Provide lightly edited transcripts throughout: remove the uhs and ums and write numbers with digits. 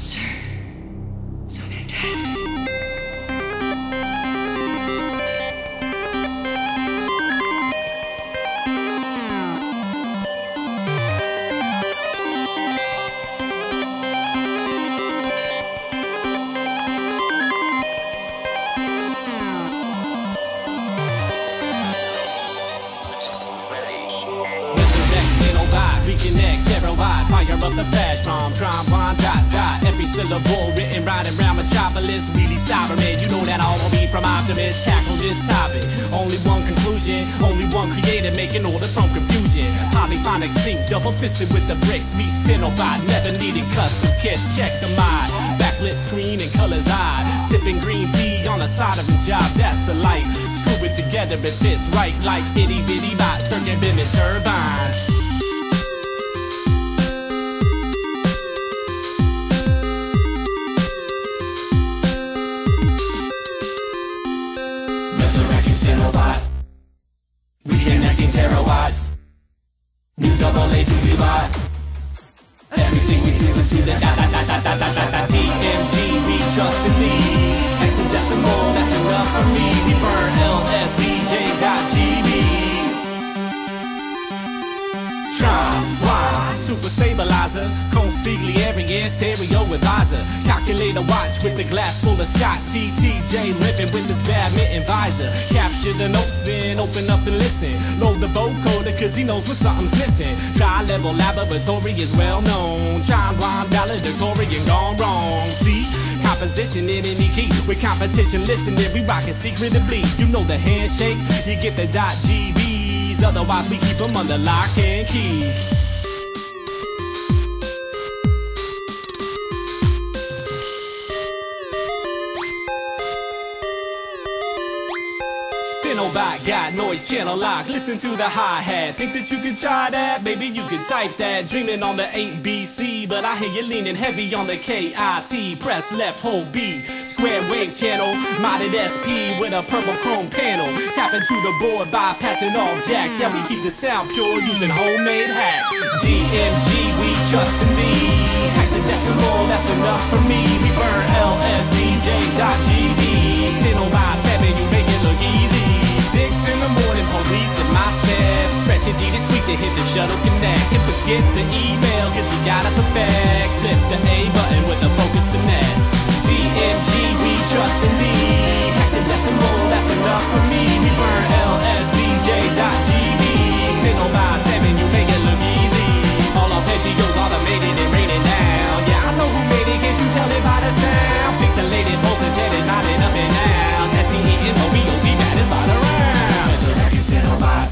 lobster. So fantastic. Syllable written riding round metropolis, really sovereign. You know that all of me from optimist tackle this topic. Only one conclusion, only one creator making order from confusion. Polyphonic sync, double fisted with the bricks. Meet Stenobot, never needed custom kiss. Check the mod, backlit screen and colors odd. Sipping green tea on the side of a job, that's the life. Screw it together if it's right, like itty bitty bot circumventing turbines. Stenobot, reconnecting terawatts. New double A to be bought. Everything we do is to the DMG. We trust in me. Hexadecimal, that's enough for me. We burn LSDJ.GB. Try, super stabilizer, consigliere, stereo advisor. Calculator watch with the glass full of scotch. CTJ living with this badminton visor. Capture the notes, then open up and listen. Load the vocoder, cause he knows when something's missing. Tri-level laboratory is well known. John Wine valedictorian and gone wrong. See? Composition in any key. With competition, listen, then we rockin' secret and bleed. You know the handshake, you get the .GBs. Otherwise, we keep them under lock and key. Stenobot got noise channel lock. Listen to the hi-hat. Think that you can try that? Maybe you can type that. Dreaming on the 8BC, but I hear you leaning heavy on the KIT. Press left, hold B. Square wave channel, modded SP with a purple chrome panel. Tapping to the board, bypassing all jacks. Yeah, we keep the sound pure using homemade hacks. DMG, we trust in thee. Hexadecimal, that's enough for me. We burn LSDJ.GB. Stenobot stabbing you, make it look easy. 6 in the morning, police in my steps. Pressure D this week to hit the shuttle connect. And forget the email, cause you gotta perfect. Flip the A button with a focus finesse. DMG, we trust in thee. Hexadecimal, that's enough for me. We burn LSDJ.GB. Stenobot stabbing you, make it look easy. All arpeggios automated and raining down. Yeah, I know who made it, can't you tell it by the sound? Pixelated pulses, head is nodding up and down. SDENOBOT, that is by the round. Resurrecting Stenobot.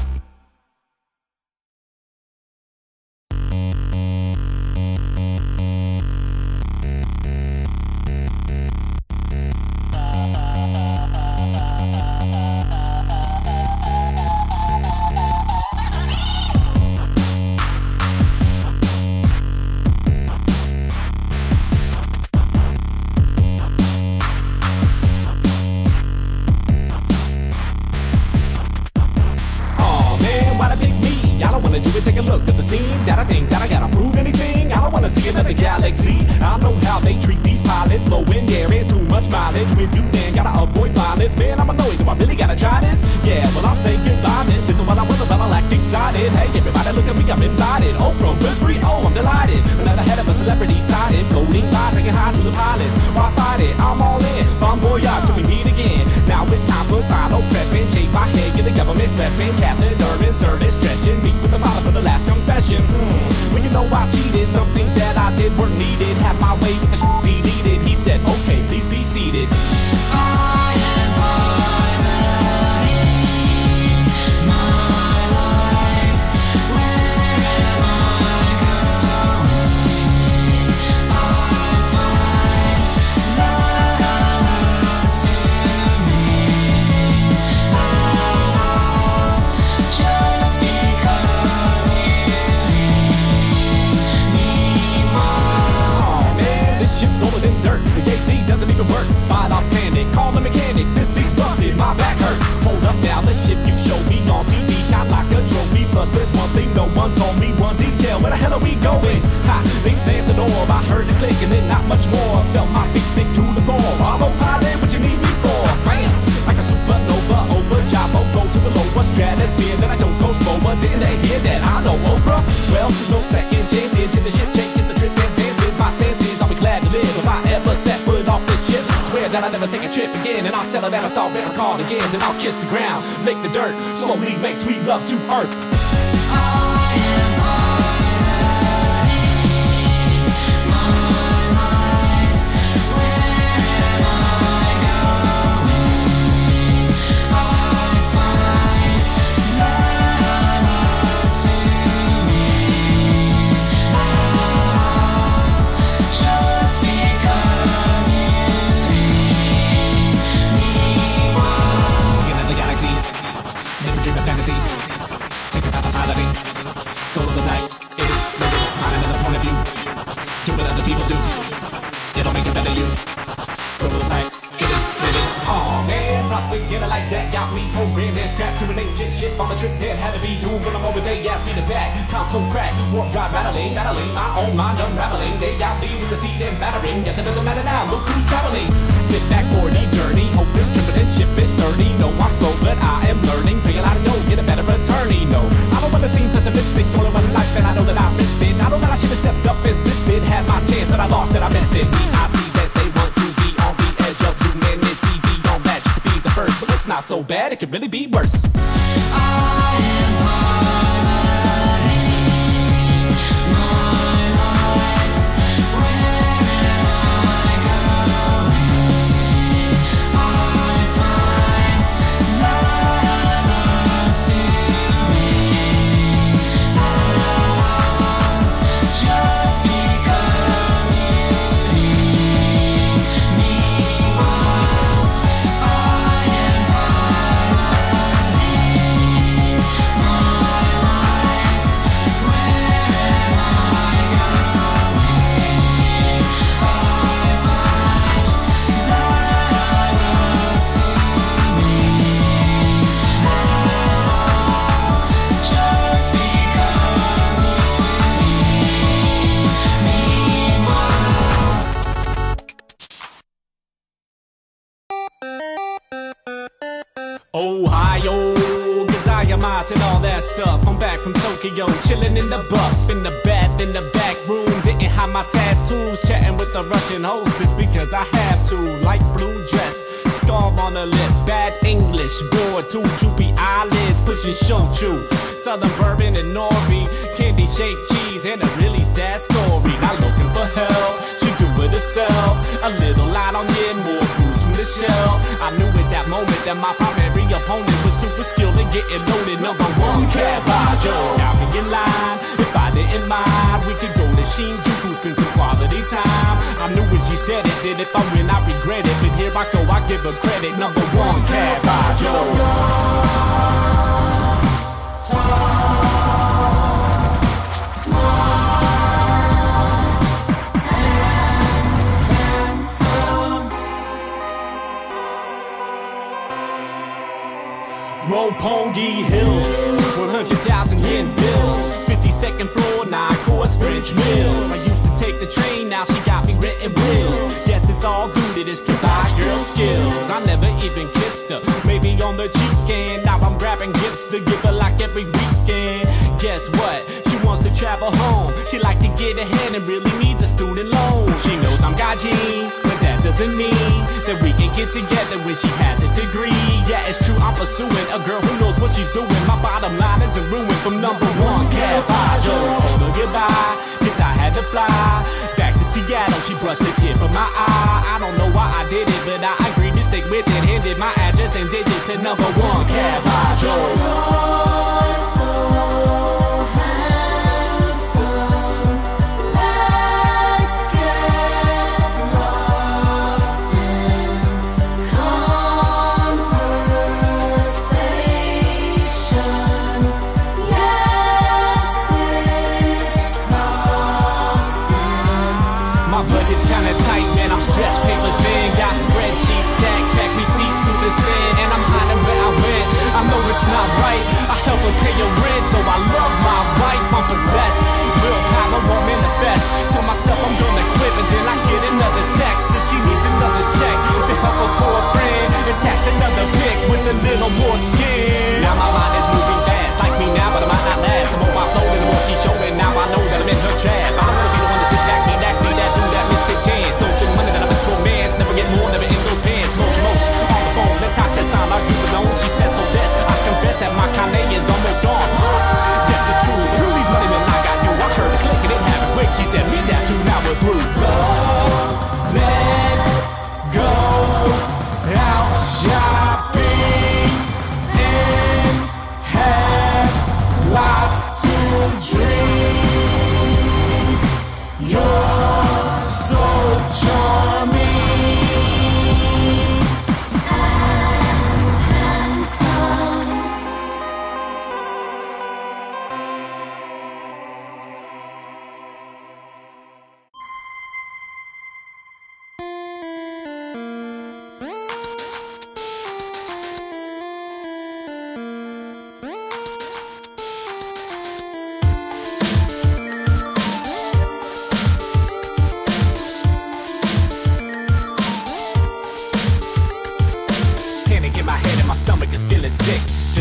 where the hell are we going? Ha, they slammed the door, I heard the click and then not much more. Felt my feet stick to the floor. I'm on pilot, what you need me for? Bam! Like a supernova over Kyabajo, go to a lower stratosphere. Then I don't go slower, didn't they hear that? I know, oh bruh. Well, no second chances, hit the shit, take it, the trip and dances. My stances, I'll be glad to live if I ever set foot off this ship. Swear that I'll never take a trip again, and I'll settle down and start wearing cardigans, and I'll kiss the ground, lick the dirt, slowly make sweet love to earth. So bad, it could really be worse. And all that stuff, I'm back from Tokyo, chillin' in the buff, in the bath, in the back room. Didn't hide my tattoos, chatting with the Russian hostess because I have to. Light blue dress, scarf on the lip, bad English, bored too, droopy eyelids, pushing shochu, southern bourbon and nori, candy shaped cheese, and a really sad story. Not looking for help, she do it herself, a little light on the end, more bruise from the shell. I knew at that moment that my primary opponent was super skilled at getting loaded. Number 1, Kyabajo. Now we in line. If I didn't mind, we could go to Shinjuku, spend some quality time. I knew when she said it, that if I win, I regret it. But here I go, I give her credit. Number 1, Kyabajo. Roppongi Hills, 100,000 yen bills, 52nd floor, 9-course French meals. I used to take the train, now she got me renting wheels. Yes, it's all good, it is goodbye girl skills. I never even kissed her, maybe on the cheek, and now I'm grabbing gifts to give her like every weekend. Guess what? She wants to travel home. She like to get ahead and really needs a student loan. She knows I'm Gaijin, but that doesn't mean that we can get together when she has a degree. Yeah, it's true, I'm pursuing a girl who knows what she's doing. My bottom line isn't ruined from number 1, Kyabajo. Told her goodbye, cause I had to fly back to Seattle, she brushed a tear from my eye. I don't know why I did it, but I agreed to stick with it. Handed my address and digits to number 1, Kyabajo. You're so handsome, let's get lost in conversation. Yes, it's costing. My budget's kinda tight, man, I'm stretched paper thin. Got spreadsheets, stack, track receipts to the sin, and I'm hiding where I went. I know it's not right. I help her pay her rent, though I love my wife. I'm possessed, willpower won't manifest. Tell myself I'm gonna quit, but then I get another text that she needs another check to help her for a friend. Attached another pic with a little more skin. Now my mind is moving fast. Likes me now, but I might not last. The more I flow, the more she's showing. Now I know that I'm in her trap. I don't wanna be the one to sit back and ask me that dude that missed the chance. Don't take money that I'm a school man. Never get more, never in those pants. Motion. On the phone, Natasha's on, are you alone? She said so this. I confess that my Kane is almost gone. That's just true, but who needs money when I got you? I heard it click and it happened quick. She said me that too, now we're through. So let's go out shopping and have lots to dream. You're so charming.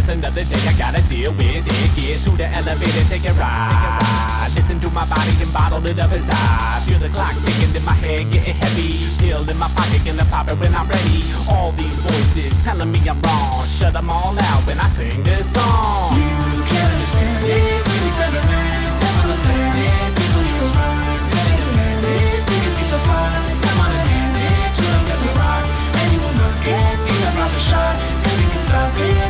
Another day I gotta deal with it. Get to the elevator, take a ride. Listen to my body and bottle it up inside. Feel the clock ticking in my head, getting heavy. Pill in my pocket, gonna pop it when I'm ready. All these voices telling me I'm wrong. Shut them all out when I sing this song. You can't understand it when you turn around. That's all I'm learning. People you was right, tell you stand it. Because he's so fine, come on and hand it. Shoot him as he rocks, and you will look at me. I'm not the shot, cause he can stop it.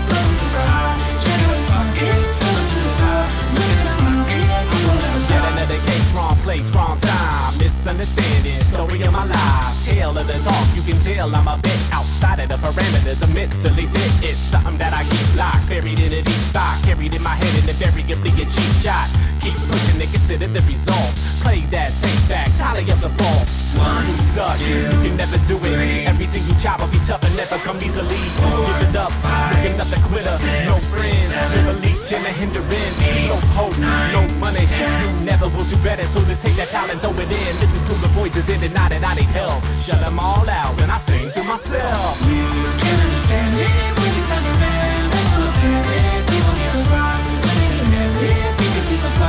Another case, wrong place, wrong time. Misunderstanding, story of my life. Tale of the talk, you can tell I'm a bit outside of the parameters. I'm mentally fit. It's something that I keep locked, buried in a deep spot, carried in my head in a very a cheap shot. Keep pushing and consider the results. Play that, take back, tally up the faults. One sucks, you can never do it. Everything you chop will be tough and never come easily. Give it up, looking up the quitter. No friends, no leech and a hindrance. No hope, no money, you never will do better. So just take that talent, throw it in. Listen to the voices in the night and I need help. Shut them all out when I sing to myself. You can't understand it when you turn around. That's all I'm people hear us rock. Because he's so fly, I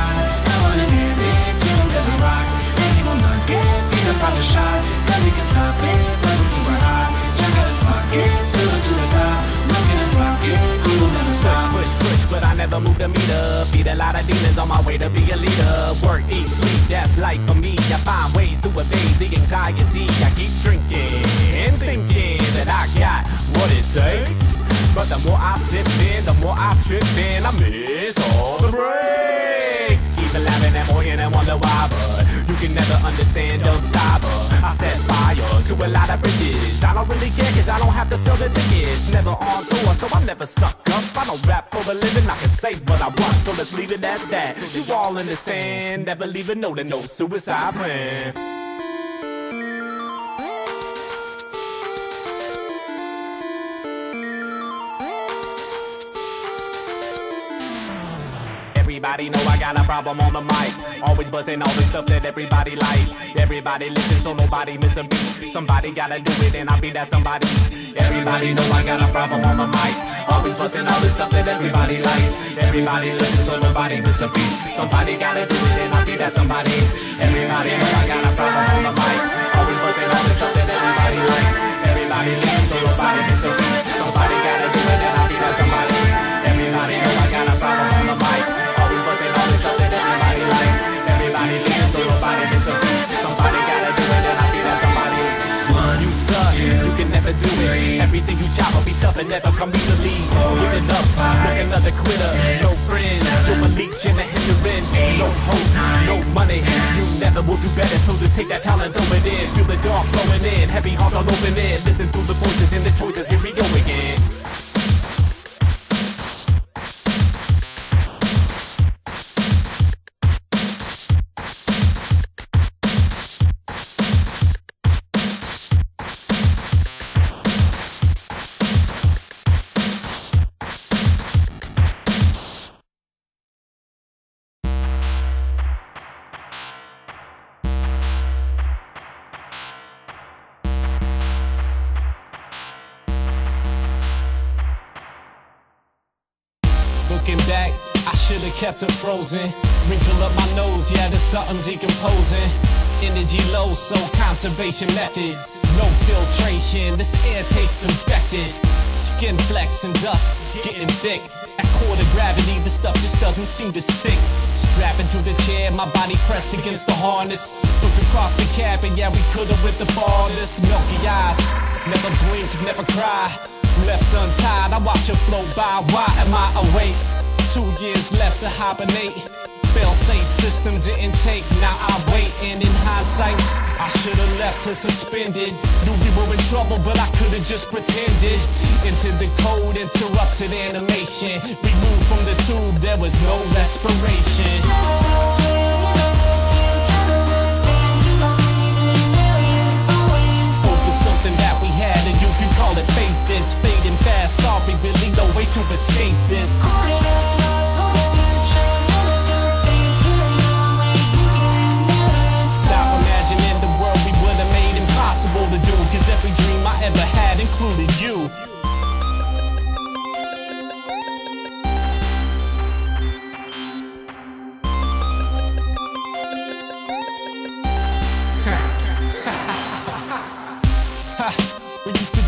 wanna hear it. Jim doesn't rock, and he will not get beat up on the shot. Cause he can stop it, plus it's super hot. Check out his pockets, fill it to the top. Look at his rocket, he will never stop. Push, push, but I never move the meter. Beat a lot of demons on my way to be a leader. Work, eat, sleep, that's life for me. I find ways to evade the anxiety. I keep drinking and thinking that I got what it takes. But the more I sip in, the more I trip in. I miss all the breaks. Keep laughing and moaning and wonder why, but you can never understand dumb cyber. I set fire to a lot of bridges. I don't really care cause I don't have to sell the tickets. Never on tour, so I never suck up. I don't rap for a living, I can say what I want. So let's leave it at that. You all understand, never leave a note and no suicide plan. Everybody know I got a problem on the mic. Always busting all the stuff that everybody like. Everybody listen so nobody miss a beat. Somebody gotta do it and I'll be that somebody. Everybody know I got a problem on the mic. Always busting all the stuff that everybody like. Everybody listen so nobody miss a beat. Somebody gotta do it and I'll be that somebody. Everybody know I got a problem on the mic. Always busting all the stuff that everybody like. Everybody listen so nobody miss a beat. Somebody gotta do it and I'll be that somebody. Everybody know I got a problem on the mic. Everybody like, everybody lives, so nobody gets a beat. Somebody gotta do it, and I see that somebody. One, you suck, you can never do it. Everything you chop will be tough and never come easily. Give it up, look another quitter. No friends, you're a leech and a hindrance. No hope, no money, you never will do better. So just take that talent, throw it in. Feel the dark blowing in, heavy heart all open in. Listen to the voices and the choices, here we go again. back. I should've kept it frozen. Wrinkle up my nose, yeah, there's something decomposing. Energy low, so conservation methods. No filtration, this air tastes infected. Skin flex and dust, getting thick. At quarter gravity, the stuff just doesn't seem to stick. Strapping to the chair, my body pressed against the harness. Looked across the cab and yeah, we could've went the farthest. Milky eyes, never blink, never cry. Left untied, I watch her flow by. Why am I awake? 2 years left to hibernate. Fail-safe system didn't take, now I wait. And in hindsight, I should've left her suspended. Knew we were in trouble, but I could've just pretended. Into the cold, interrupted animation. Removed from the tube, there was no respiration. Something that we had, and you can call it faith. It's fading fast, sorry, really no way to escape this. Stop imagining the world we would have made impossible to do, cause every dream I ever had included you.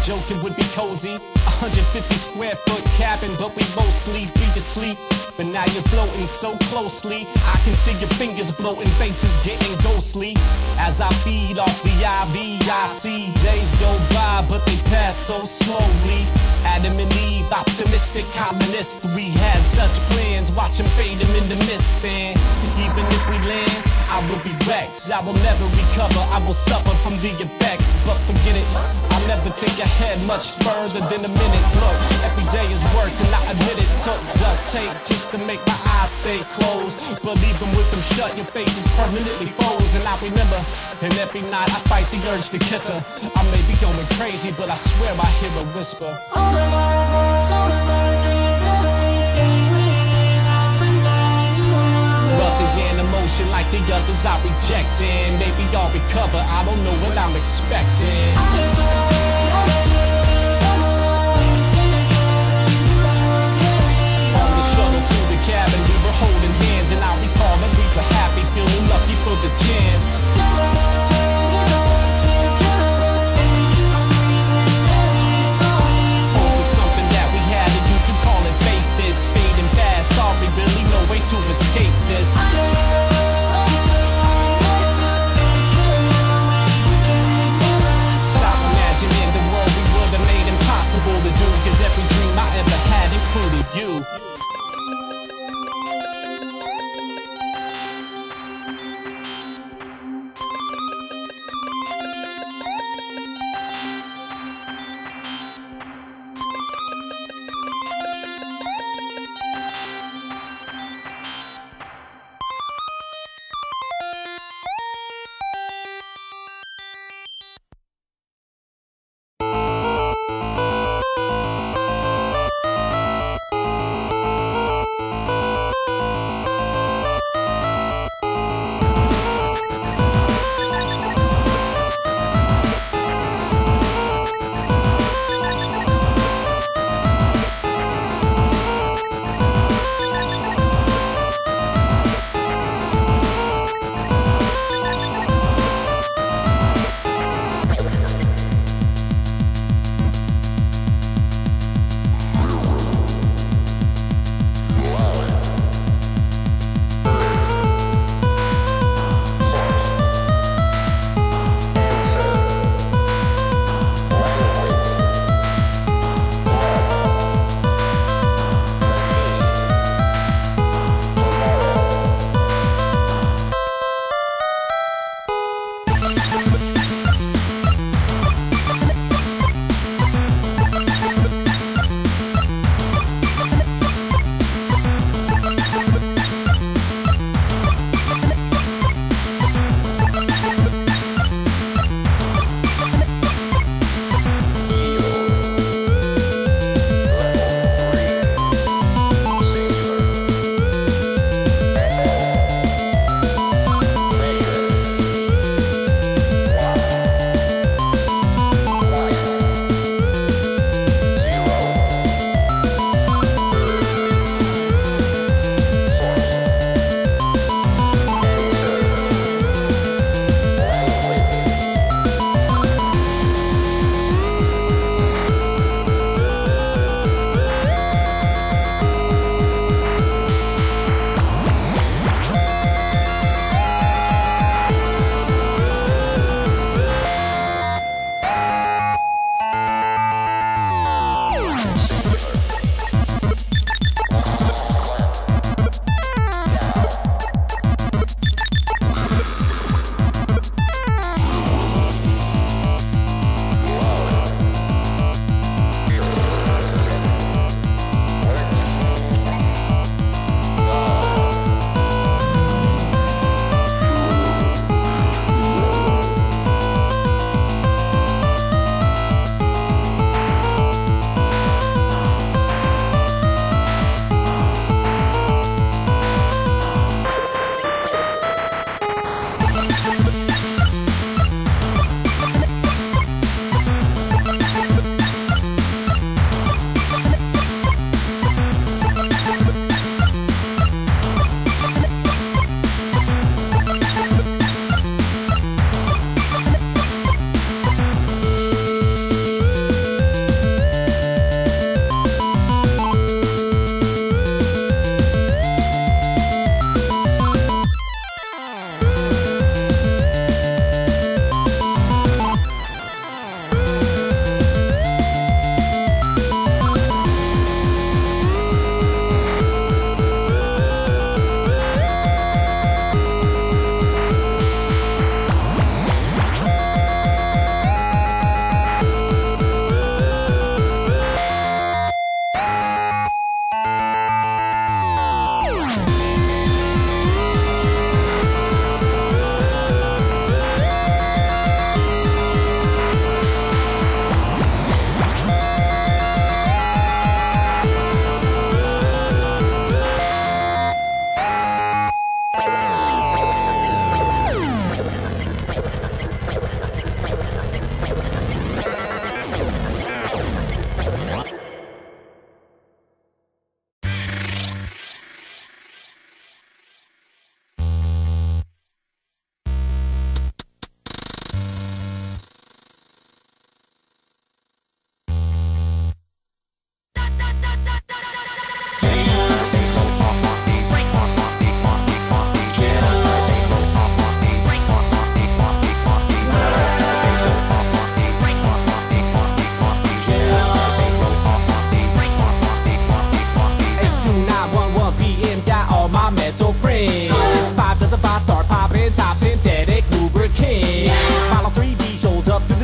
Joking would be cozy, 150 square foot cabin, but we mostly be asleep. But now you're floating so closely, I can see your fingers bloating, faces getting ghostly. As I feed off the IV, I see days go by, but they pass so slowly. Adam and Eve, optimistic colonists, we had such plans, watch them fade them in the mist. And even if we land, I will be wrecked, I will never recover, I will suffer from the effects. But forget it, I'll never think ahead much further than a minute. Look, every day is worse and I admit it. Took duct tape just to make my eyes stay closed. But even with them shut, your face is permanently froze. And I remember, and every night I fight the urge to kiss her. I may be going crazy, but I swear I hear her whisper. Others in emotion like the others I rejected. Maybe I'll recover, I don't know what I'm expecting. On the shuttle to the cabin, we were holding hands, and I recall that we were happy, feeling lucky for the chance. Over something that we had, and you can call it faith. It's fading fast, sorry, really way to escape this. Stop.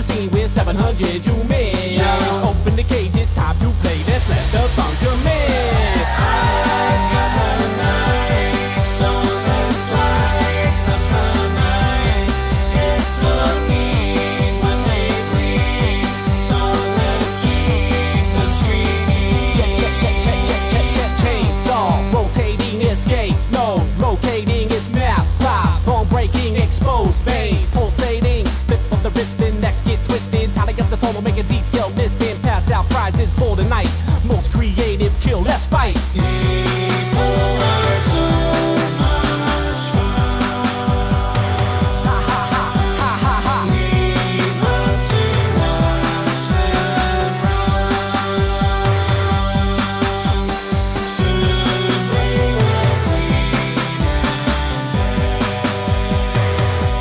scene with 700 humans. Open the cage, it's time to play. Let's let the funk commence. I like other nights on the sides of the night. It's so mean when they bleed. So let's keep the tree. Check, check, check, check, check, check, check. Chainsaw, rotating escape. No, locating is snap. Pop, bone breaking, exposed veins. Pulsating, flip of the wrist and necks get twisted. Tiling up the total, make a detailed list. Then pass out prizes for the night. Most creative kill, let's fight. People are so much fun. Ha ha ha, ha ha ha. We love to watch them run. Soon they will clean and bend.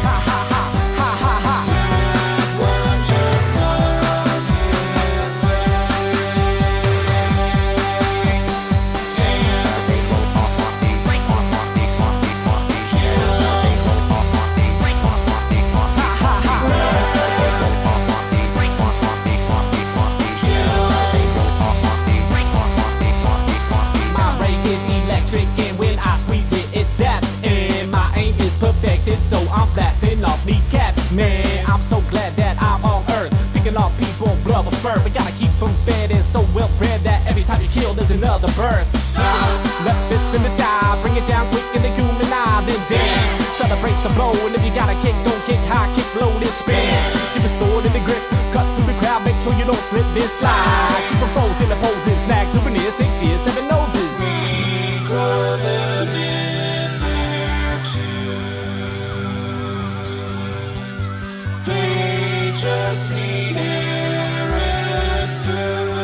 Ha ha ha, ha ha ha. That one just loves his way. Dance, kill, ha ha ha. My brain is electric and when I squeeze it, it zaps. And my aim is perfected, so I'm blasting off kneecaps. Man, I'm so glad that I'm on earth. Picking off people, blood will spurt. We gotta keep them fed and so well bred that every time you kill, there's another birth. Left fist in the sky, bring it down quick in the human eye, then dance. Celebrate the blow, and if you gotta kick, don't kick high, kick low, then spin. Keep a sword in the grip, cut through the crowd, make sure you don't slip this slide. Keep a fold till the pose is snagged, souvenirs, 6 years, 7 noses. We grow them in their tunes. They just need air and food.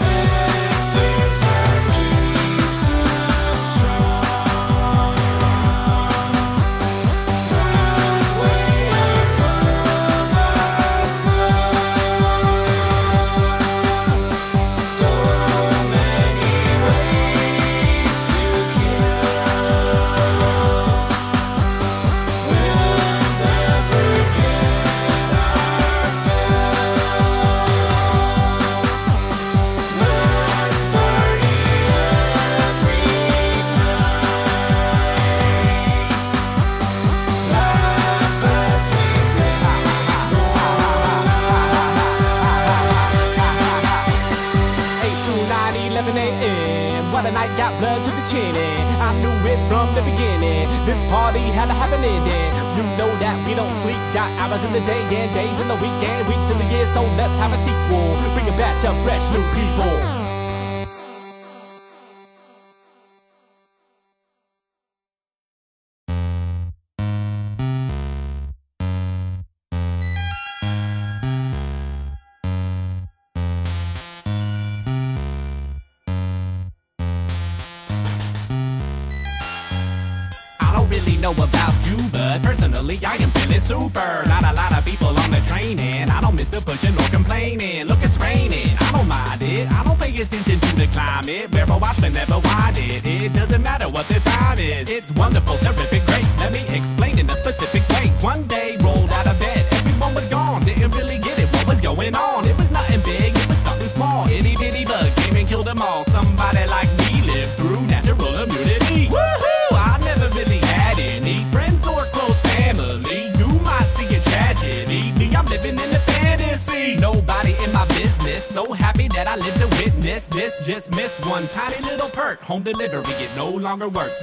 Exercise keeps them strong. That way of love lasts long. So many ways to kill. We'll never get our fill. Let's party every night. Laugh as we take. 8 to 9, 11 a.m. What a night, got blood to the chin, and I knew it from the beginning. This party had to have an ending. You know that we don't sleep, got hours in the day and days in the week and weeks in the year, so let's have a sequel. Bring a batch of fresh new people. I don't really know about you, but personally I am feeling super. Not a lot of people on the train and I don't miss the pushing or complaining. Look, it's raining, I don't mind it. I don't pay attention to the climate. Where I spend, never wanted. It doesn't matter what the time is. It's wonderful, terrific, great. Let me explain in a specific way. One day rolled out of bed, everyone was gone. Didn't really get it, what was going on? It was nothing big, it was something small. Itty bitty bug came and killed them all. Somebody like me lived through natural immunity. Woohoo! I never really had any friends or close family. You might see a tragedy. Me, I'm living in a fantasy. Nobody in my business. So happy that I live to witness this. Just miss one tiny little perk. Home delivery, it no longer works.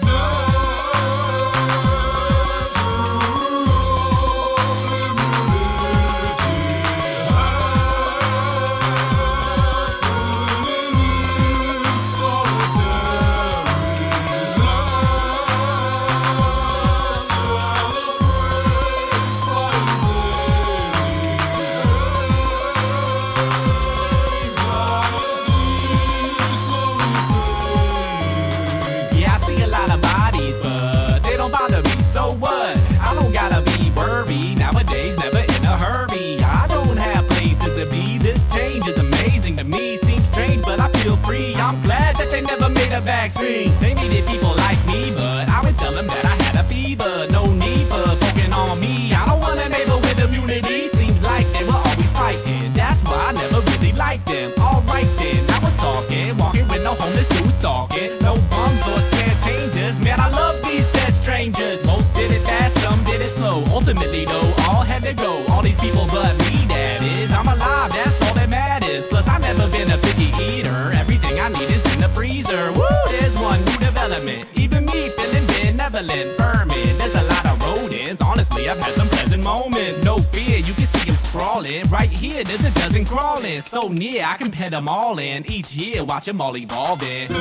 Yeah, I see a lot of bodies, but they don't bother me, so what? I don't gotta be worried, nowadays never in a hurry. I don't have places to be, this change is amazing to me. Seems strange, but I feel free. I'm glad that they never made a vaccine. They needed people like me, but I would tell them that I had a fever. No need for poking on me, I don't wanna Ultimately though, all had to go. All these people but me, that is. I'm alive, that's all that matters. Plus I've never been a picky eater. Everything I need is in the freezer. Woo, there's one new development. Even me feeling benevolent. Vermin, there's a lot of rodents. Honestly, I've had some pleasant moments. No fear, you can see them scrawling. Right here, there's a dozen crawling. So near, I can pet them all in. Each year, watch them all evolving.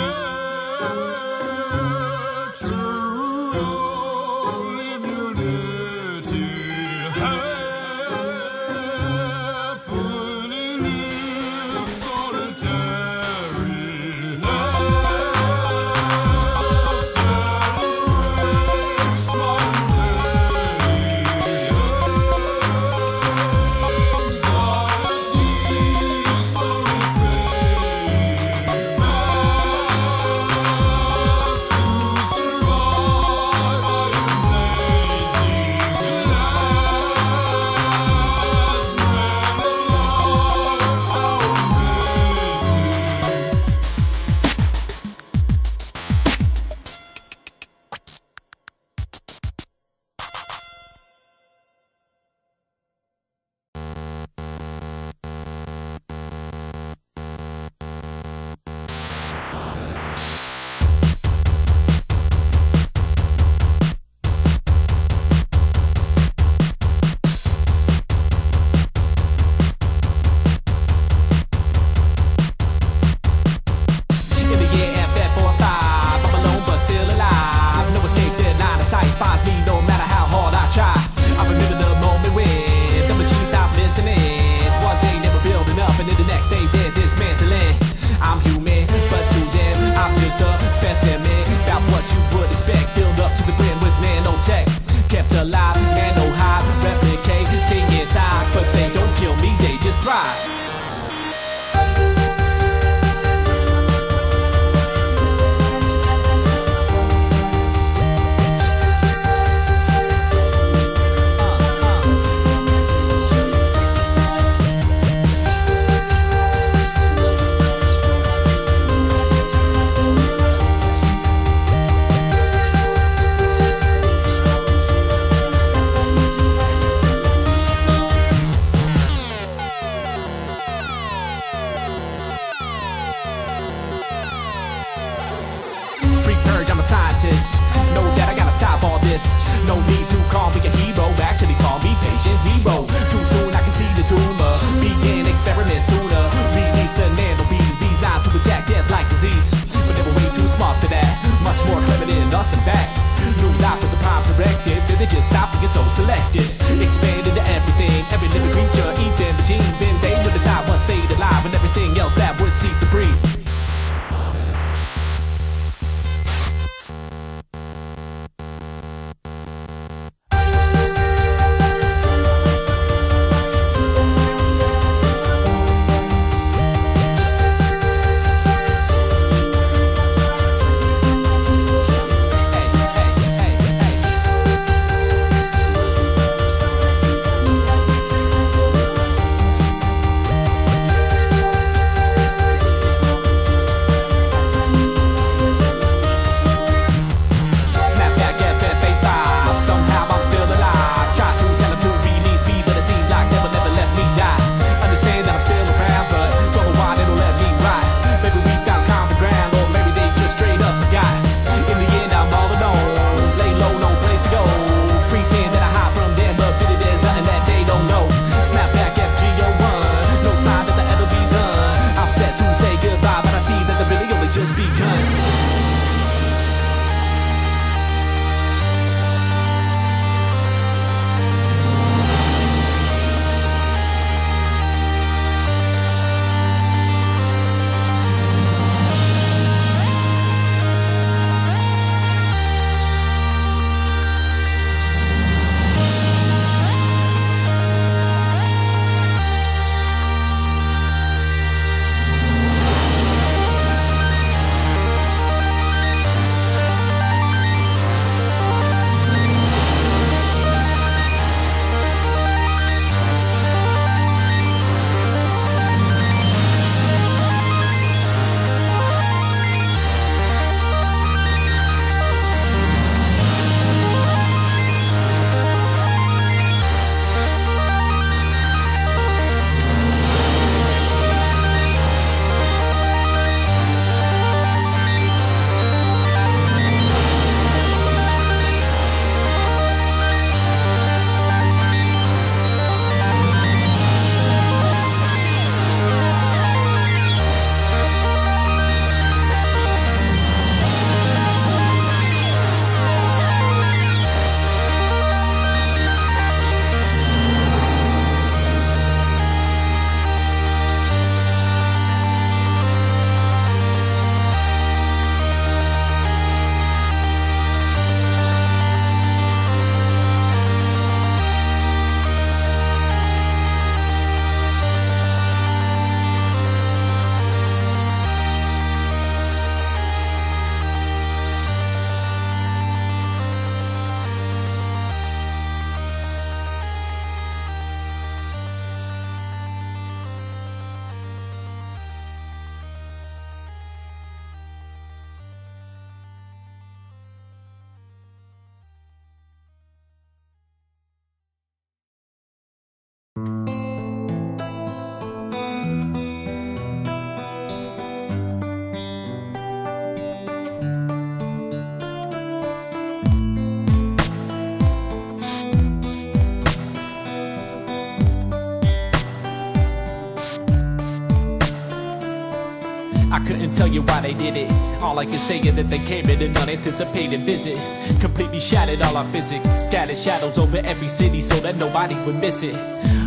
I couldn't tell you why they did it. All I can say is that they came in an unanticipated visit, completely shattered all our physics, scattered shadows over every city so that nobody would miss it.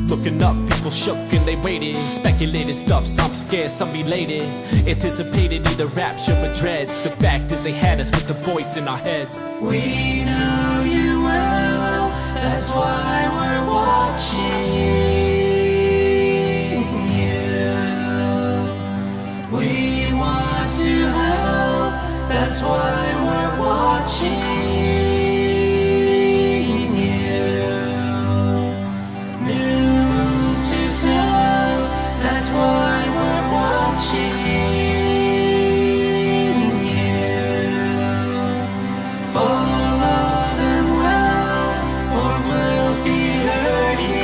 Looking up, people shook and they waited, speculated stuff, some scared, some elated, anticipated either rapture or dread. The fact is they had us with the voice in our heads. We know you well, that's why we're watching you. We want to help, that's why we're watching you. News to tell, that's why we're watching you. Follow them well, or we'll be hurting.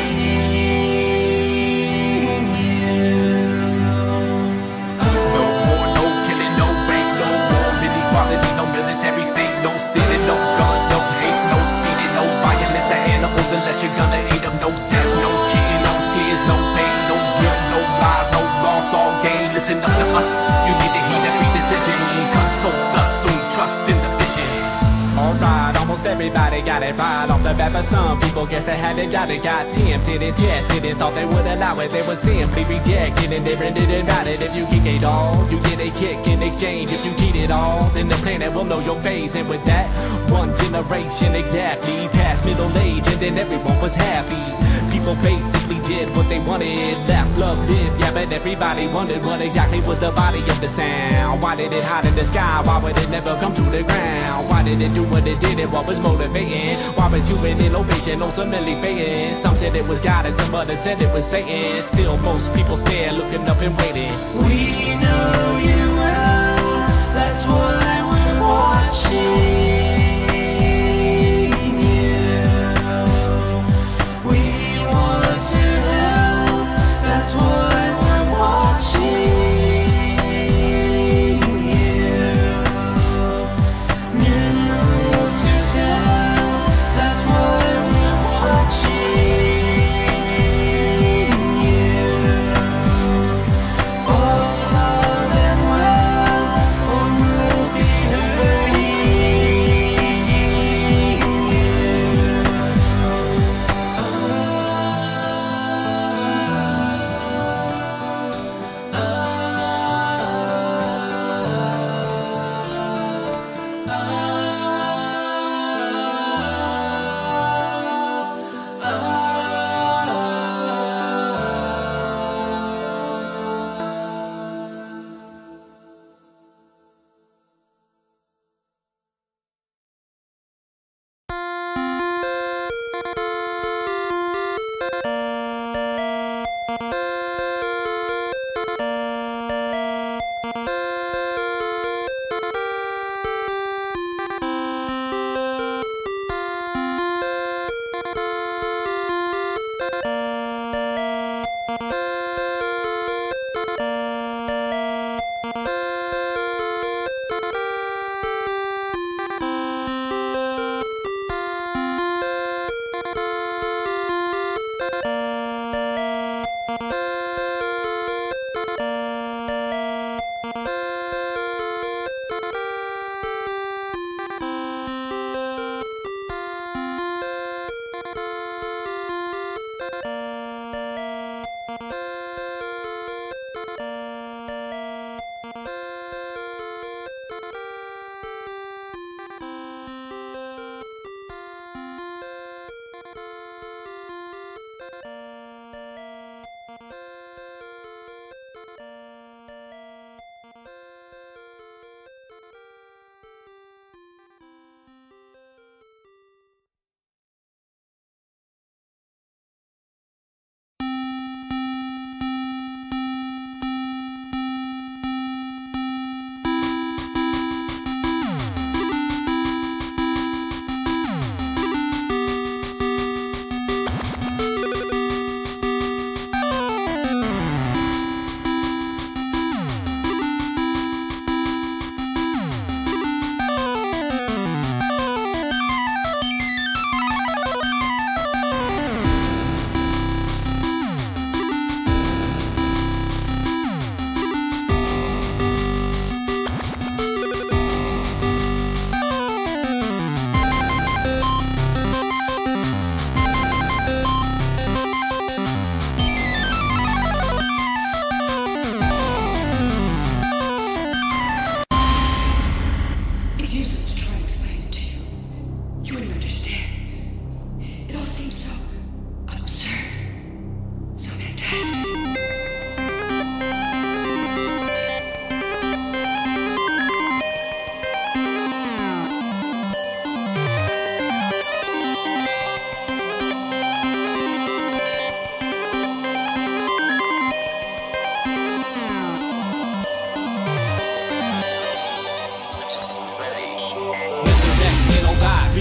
No stealing, no guns, no hate, no speeding, no violence to animals unless you're gonna eat them. No death, no cheating, no tears, no pain, no guilt, no lies, no loss, all gain. Listen up to us, you need to heed every decision. Consult us, soon trust in the vision. Alright, almost everybody got it right off the bat, but some people guess they had it, doubt it, got tempted and tested and thought they would allow it. They were simply rejected and they rendered it valid. If you kick it all, you get a kick in exchange. If you cheat it all, then the planet will know your phase. And with that, one generation exactly past middle age, and then everyone was happy. People basically did what they wanted, laugh, love, live. Yeah, but everybody wondered what exactly was the body of the sound. Why did it hide in the sky? Why would it never come to the ground? Why did it do what it did and what was motivating? Why was human innovation ultimately failing? Some said it was God and some others said it was Satan. Still most people stare, looking up and waiting. We know you well, that's why we're watching. That's why we're watching you. News to tell, that's why we're watching you. Follow them well, or we'll be hurting.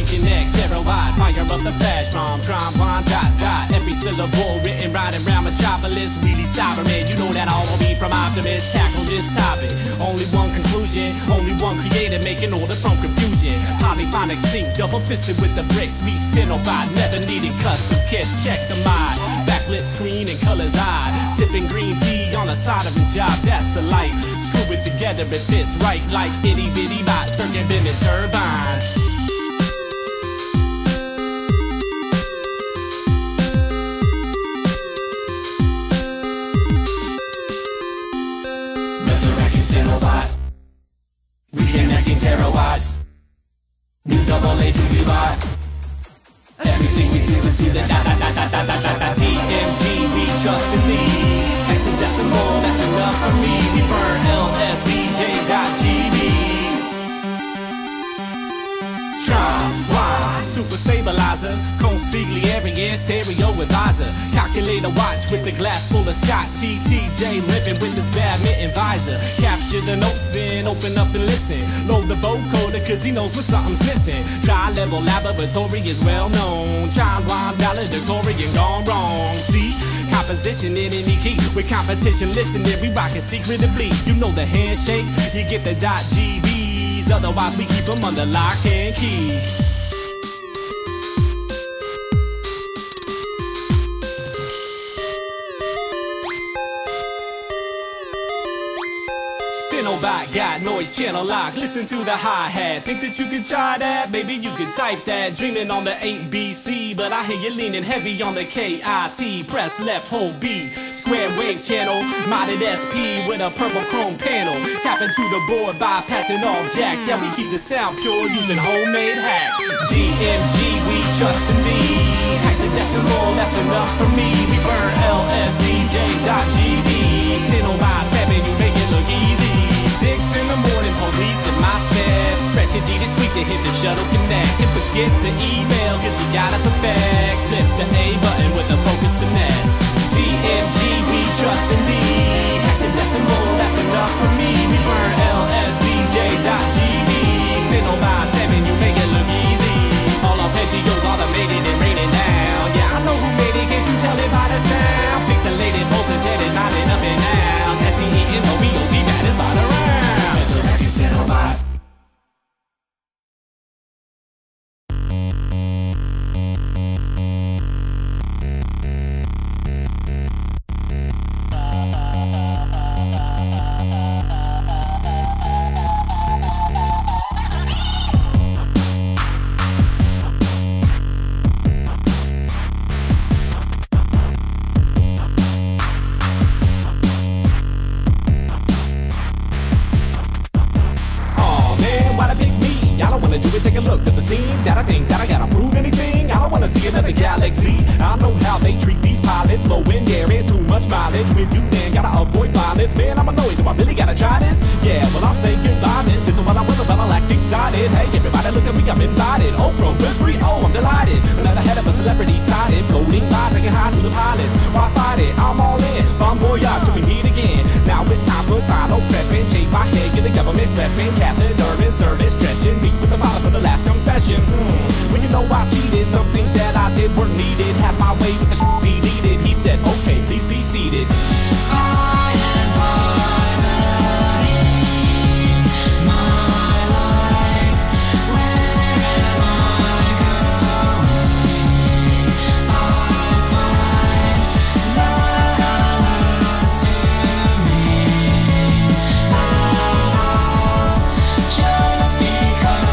break your neck, terror-eyed, fire up the flash bomb, crime, blind, dot. Every syllable written, riding round metropolis, really sovereign. You know that all will be from optimists. Tackle this topic, only one conclusion, only one creator, making order from confusion. Polyphonic sync, double-fisted with the bricks, meet Stenobot, never needed custom kiss. Check the mind, backlit screen and colors odd, sipping green tea on a soldering job. That's the life. Screw it together at this right, like itty bitty bot, circumventing turbines. Stenobot, reconnecting terror-wise. New double A to be bought. Everything we do is to the DMG. We trust in thee. Hexadecimal, that's enough for me. We burn LSDJ.GB. Try, super stabilizer, consigliere, stereo advisor, calculator watch with the glass full of scotch, CTJ living with this badminton visor, capture the notes then open up and listen, load the vocoder cause he knows when something's missing, dry level laboratory is well known, child wine valedictorian and gone wrong, see? Composition in any key, with competition listening, we rockin' secretively, you know the handshake, you get the .GB. Otherwise we keep them under lock and key. Stenobot got noise channel lock. Listen to the hi-hat. Think that you can try that? Baby, you can type that. Dreaming on the 8BC, but I hear you leaning heavy on the KIT. Press left, hold B. Square wave channel, modded SP with a purple chrome panel. Tapping to the board, bypassing all jacks. Yeah, we keep the sound pure using homemade hacks. DMG, we trust in thee. Hexadecimal, that's enough for me. We burn LSDJ.GB. Stenobot stabbing you, make it look easy. 6 in the morning, police in my steps. Pressure D to squeak to hit the shuttle connect. And forget the email, cause you got it perfect. Flip the A button with a focus finesse. DMG, we trust in thee. Hexadecimal, that's enough for me. We burn LSDJ.GB. Stenobot stabbing, you make it look easy. All arpeggios automated and raining down. Yeah, I know who made it, can't you tell it by the sound? Pixelated pulses, head is nodding up and down. STENOBOT, that is by the round. Resurrected Stenobot. That I think that I gotta prove anything. I don't wanna see another galaxy. I know how they treat these pilots, low in their air, too much mileage. With you then gotta avoid violence. Man, I'm annoyed, do I really gotta try this? Yeah, well I'll say goodbye, miss. If the one I was about, I act excited. Hey, everybody look at me, I'm invited. Oprah Winfrey, oh, I'm delighted. Another head of a celebrity sided. Floating lies, I can hide to the pilots. Why fight it? I'm all in. Bon voyage, till we meet again. Now it's time for final prepping. Shave my head, get the government prepping. Catholic urban service, stretching. Meet with the father for the last confession. When you know I cheated, some things that I did were needed. Had my way with the shit he needed. He said, okay, please be seated. I am honoring my life. Where am I going? I find that I'm assuming at all, just become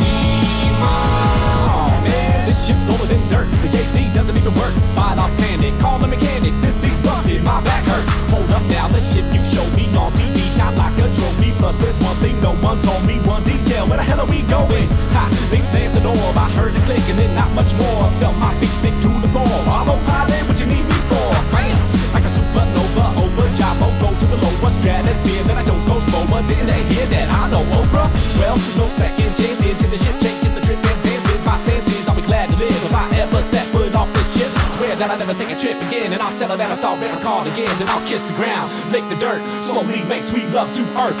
really meanwhile. Oh man, this ship's older than dirt. The AC doesn't even work. Fight off panic, call the mechanic. This seat's busted, my back hurts. Hold up now, the ship you show me on TV shot like a trophy. Plus there's one thing no one told me, one detail. Where the hell are we going? Ha! They slammed the door, I heard the click and then not much more. Felt my feet stick to the floor. I'm on pilot, what you need me for? Bam! Like a supernova over Kyabajo, go to the lower stratosphere. Then I don't go slower. Didn't they hear that? I know Oprah. Well, no second chances. Hit the ship, shaking the trip and dances. My stance is I'll be glad to live if I ever set foot off the ship. Swear that I'll never take a trip again. And I'll settle down and start wearing cardigans. And I'll kiss the ground, lick the dirt, slowly make sweet love to earth. I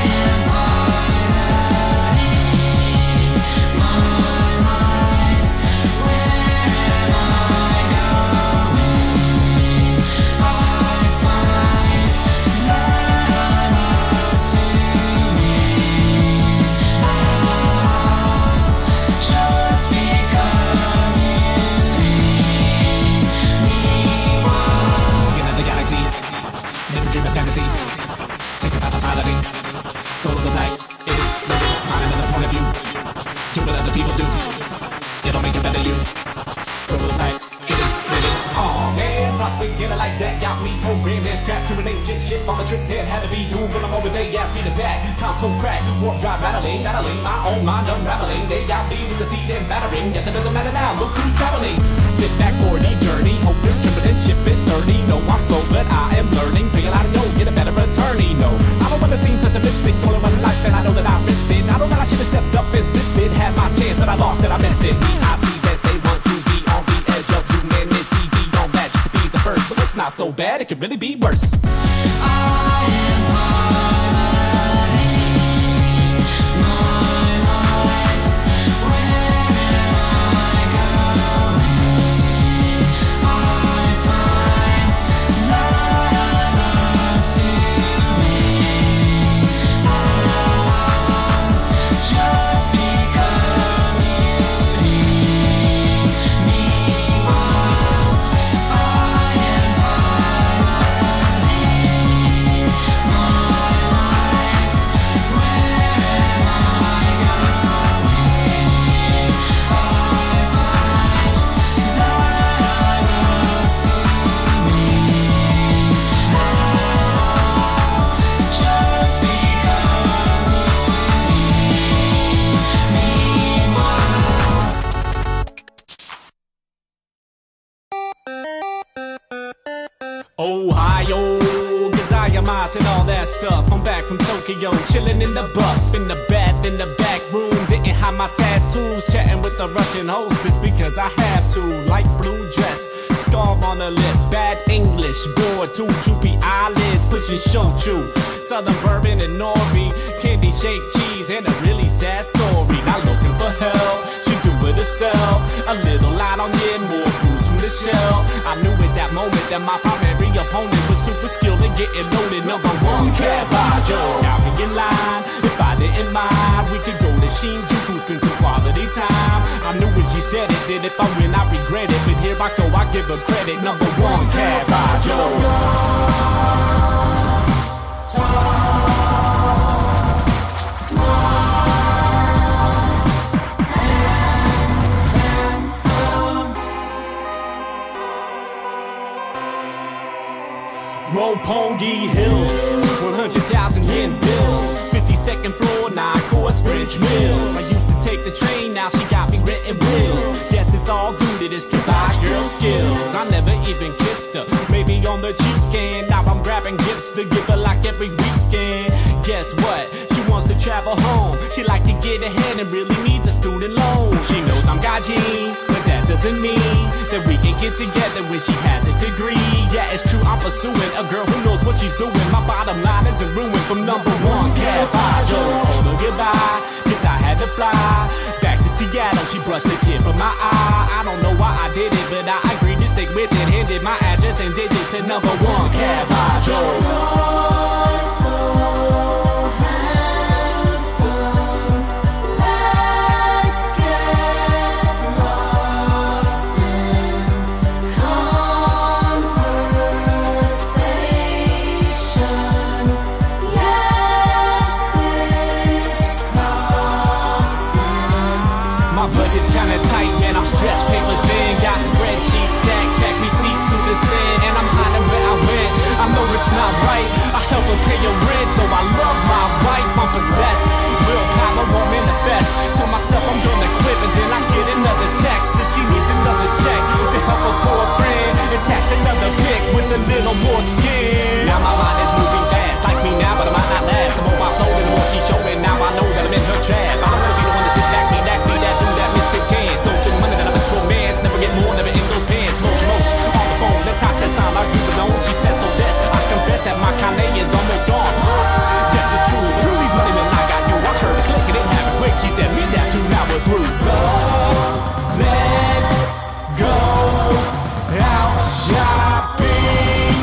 am shit, shit, fuck a trick that had to be doomed. When I'm over, they ask me to back. Console crack, warp drive rattling, battling my own mind unraveling. They got me with the seed and battering. Yes, it doesn't matter now, look who's traveling. Sit back for the journey, hope this tripping and ship is sturdy. No, I'm slow, but I am learning. Feel I know, get a better attorney, no. I don't wanna seem pessimistic, all of my life, and I know that I missed it. I don't know that I should've stepped up, insisted, had my chance, but I lost it, I missed it. EIP that they want to be on the edge of humanity, be on that just to be the first, but it's not so bad, it could really be worse. Ohio, Gaijin and all that stuff. I'm back from Tokyo, chillin' in the buff, in the bath, in the back room. Didn't hide my tattoos, chatting with the Russian hostess because I have to. Light blue dress, scarf on the lip, bad English, bored too, droopy eyelids, pushing shochu, southern bourbon and nori, candy shaped cheese, and a really sad story. Not looking for help, she do it herself. A little light on the end, more bruise from the shell. I knew at that moment that my primary opponent was super skilled at getting loaded. Number 1, Kyabajo. Got me in line. If I didn't mind, we could go to Shinjuku, spend some quality time. I knew when she said it, that if I win, I regret it. But here I go, I give her credit. Number 1, Kyabajo. Roppongi Hills, 100,000 yen bills, 52nd floor, 9-course French meals. I used to take the train, now she got me renting wheels. Yes, it's all good, it is Kyabajo girl skills. I never even kissed her, maybe on the cheek, and now I'm grabbing gifts to give her like every weekend. Guess what? She wants to travel home. She like to get ahead and really needs a student loan. She knows I'm Gaijin, but that doesn't mean that we can get together when she has a degree. Yeah, it's true, I'm pursuing a girl who knows what she's doing. My bottom line isn't ruined from number 1, Kyabajo. Told her goodbye, cause I had to fly back to Seattle. She brushed a tear from my eye. I don't know why I did it, but I agreed to stick with it. Handed my address and digits to number 1, Kyabajo. Stretch paper thin, got spreadsheets, stack check receipts to the sin, and I'm hiding where I went. I know it's not right. I help her pay her rent, though I love my wife. I'm possessed, willpower won't manifest. Tell myself I'm gonna quit, but then I get another text that she needs another check to help her for a friend. Attached another pic with a little more skin. Now my mind is moving fast. Likes me now, but I might not last. The more I flow, the more she's showing. Now I know that I'm in her trap. I don't wanna be the one to sit back, relax me, that do that mystic chance. Don't you wonder that I'm a romance? Never get more, never in those pants. Mosh, on the phone, Natasha sound like you alone. She said so this. I confess that my Kane is almost gone. That's just true, but who needs money when I got you? I heard it click, it didn't happen quick. She said, me that too, now we're through. So, let's go out shopping.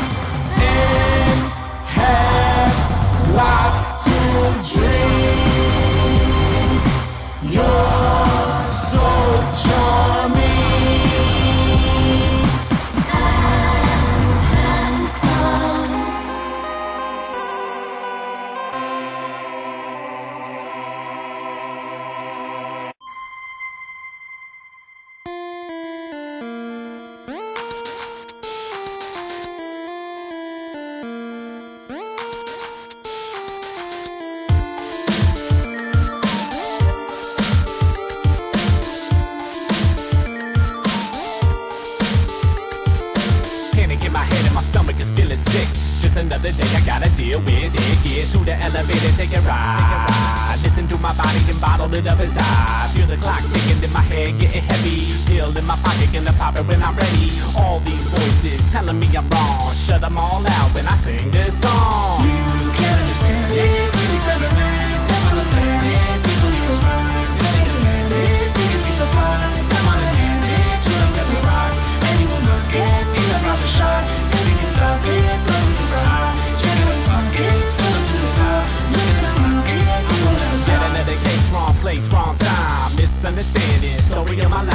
stomach is feeling sick. Just another day I gotta deal with it. Get to the elevator, take a ride. Listen to my body and bottle it up inside. Feel the clock ticking in my head getting heavy. Pill in my pocket gonna pop it when I'm ready. All these voices telling me I'm wrong. Shut them all out when I sing this song. You can't understand it, really celebrate. That's what I'm saying. People need those words, they need to learn it. Because he's so fun, I'm on a hand it. Shoot him cause he rocks, and he won't look it. Ain't no proper shot, cause he can stop it. Plus it's super hot, check out his pockets. Spill him to the top, look at his pocket. He won't let us stop. Another case, wrong place, wrong time. Misunderstanding, story of my life.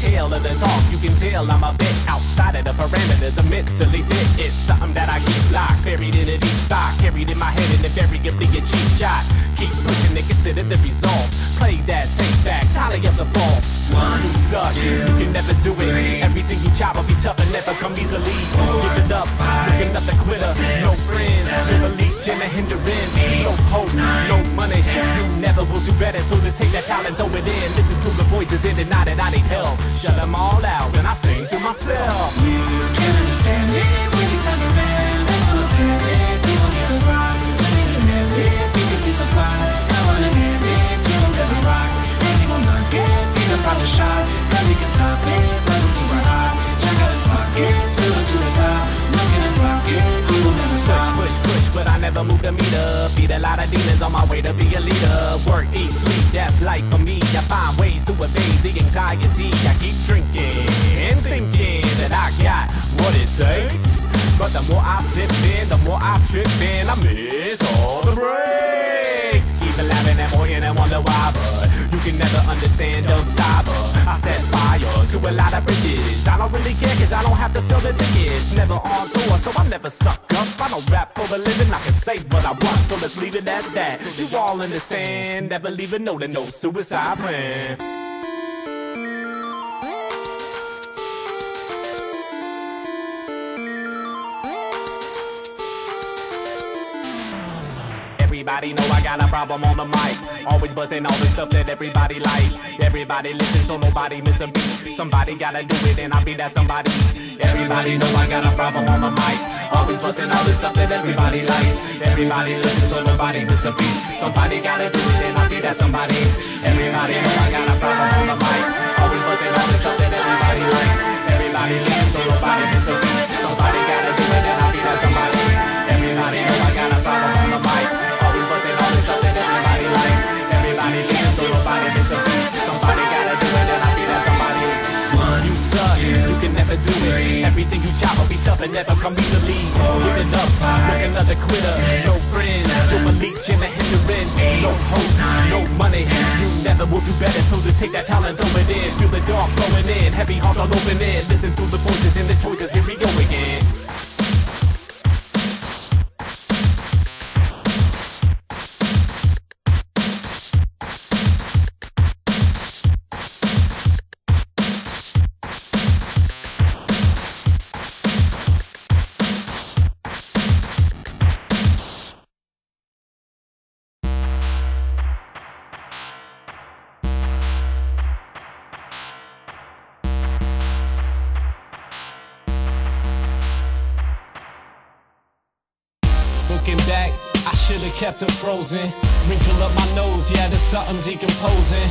Tale of the talk, you can tell I'm a bit outside of the parameters. I'm mentally fit, it's something that I keep locked. Buried in a deep stock, carried in my head and a very complete cheap shot. Keep pushing and consider the results. Play that take back, tally up the faults. One sucks, you can never do it. Everything you chop will be tough and never come easily. Give it up, looking up the quitter. No friends, never leeching a hindrance. No hope, no money, you never will do better. So just take that talent, throw it in. Listen to the voices in and out and I need help. Shut them all out when I sing to myself. You can't understand it when you sound a man. That's all I'm saying. People get us wrong, so they can handle it. Because he's so fine, I wanna hand it. Chill him cause he rocks, and he won't knock it. Ain't no proper shot, cause he can stop it. Plus it's super hot, check out his pockets. Fill up to the top, look at his pocket. He will never stop. Push, push, but I never move the meter. Beat a lot of demons on my way to be a leader. Work, eat, sleep, that's life for me. I find ways to evade the anxiety. I keep drinking and thinking that I got what it takes. But the more I sip in, the more I trip in. I miss all the breaks. Keep laughing and moaning and wonder why, but you can never understand dumb cyber. I set fire to a lot of bridges. I don't really care cause I don't have to sell the tickets. Never on tour so I never suck up. I don't rap for a living, I can say what I want. So let's leave it at that. You all understand, never leave a note and no suicide plan. Everybody know I got a problem on the mic. Always buzzing all the stuff that everybody like. Everybody listen so nobody miss a beat. Somebody gotta do it and I'll be that somebody. Everybody know I got a problem on the mic. Always buzzing all the stuff that everybody like. Everybody listen so nobody miss a beat. Somebody gotta do it and I'll be that somebody. Everybody know I got a problem on the mic. Always buzzing all the stuff that everybody like. Everybody listen so nobody miss a beat. Somebody gotta do it and I'll be that somebody. Everybody know I got a problem on the mic. Everybody like, everybody listen so nobody miss a beat. Somebody gotta do it and I'll be that somebody. One, you suck, you can never do it. Everything you chop will be tough and never come easily. Give it up, look another quitter. No friends, you're a leech and a hindrance. No hope, no money, you never will do better. So just take that talent, throw it in. Feel the dark going in, heavy heart all open in. Listen through the voices and the choices, here we go again. Kept it frozen, wrinkle up my nose, yeah, there's something decomposing.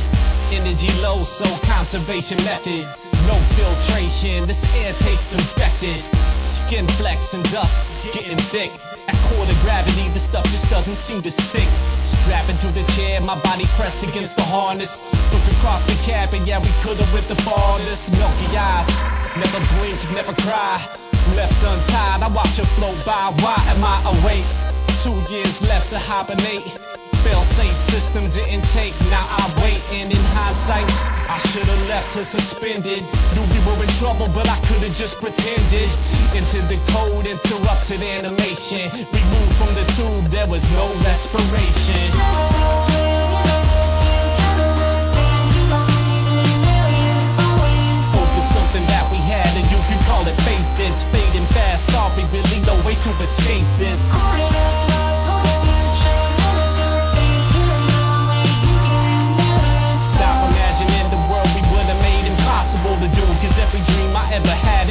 Energy low, so conservation methods. No filtration, this air tastes infected. Skin flecks and dust, getting thick. At quarter gravity, this stuff just doesn't seem to stick. Strapping to the chair, my body pressed against the harness. Look across the cab and yeah, we could've whipped the farthest. Milky eyes, never blink, never cry. Left untied, I watch her float by, why am I awake? 2 years left to hibernate. Fail-safe system didn't take. Now I wait, and in hindsight I should've left her suspended. Knew we were in trouble, but I could've just pretended. Into the cold, interrupted animation. Removed from the tube, there was no respiration. Something that we had, and you can call it faith. It's fading fast, sorry, really no way to escape this. Stop imagining the world we would have made impossible to do, cause every dream I ever had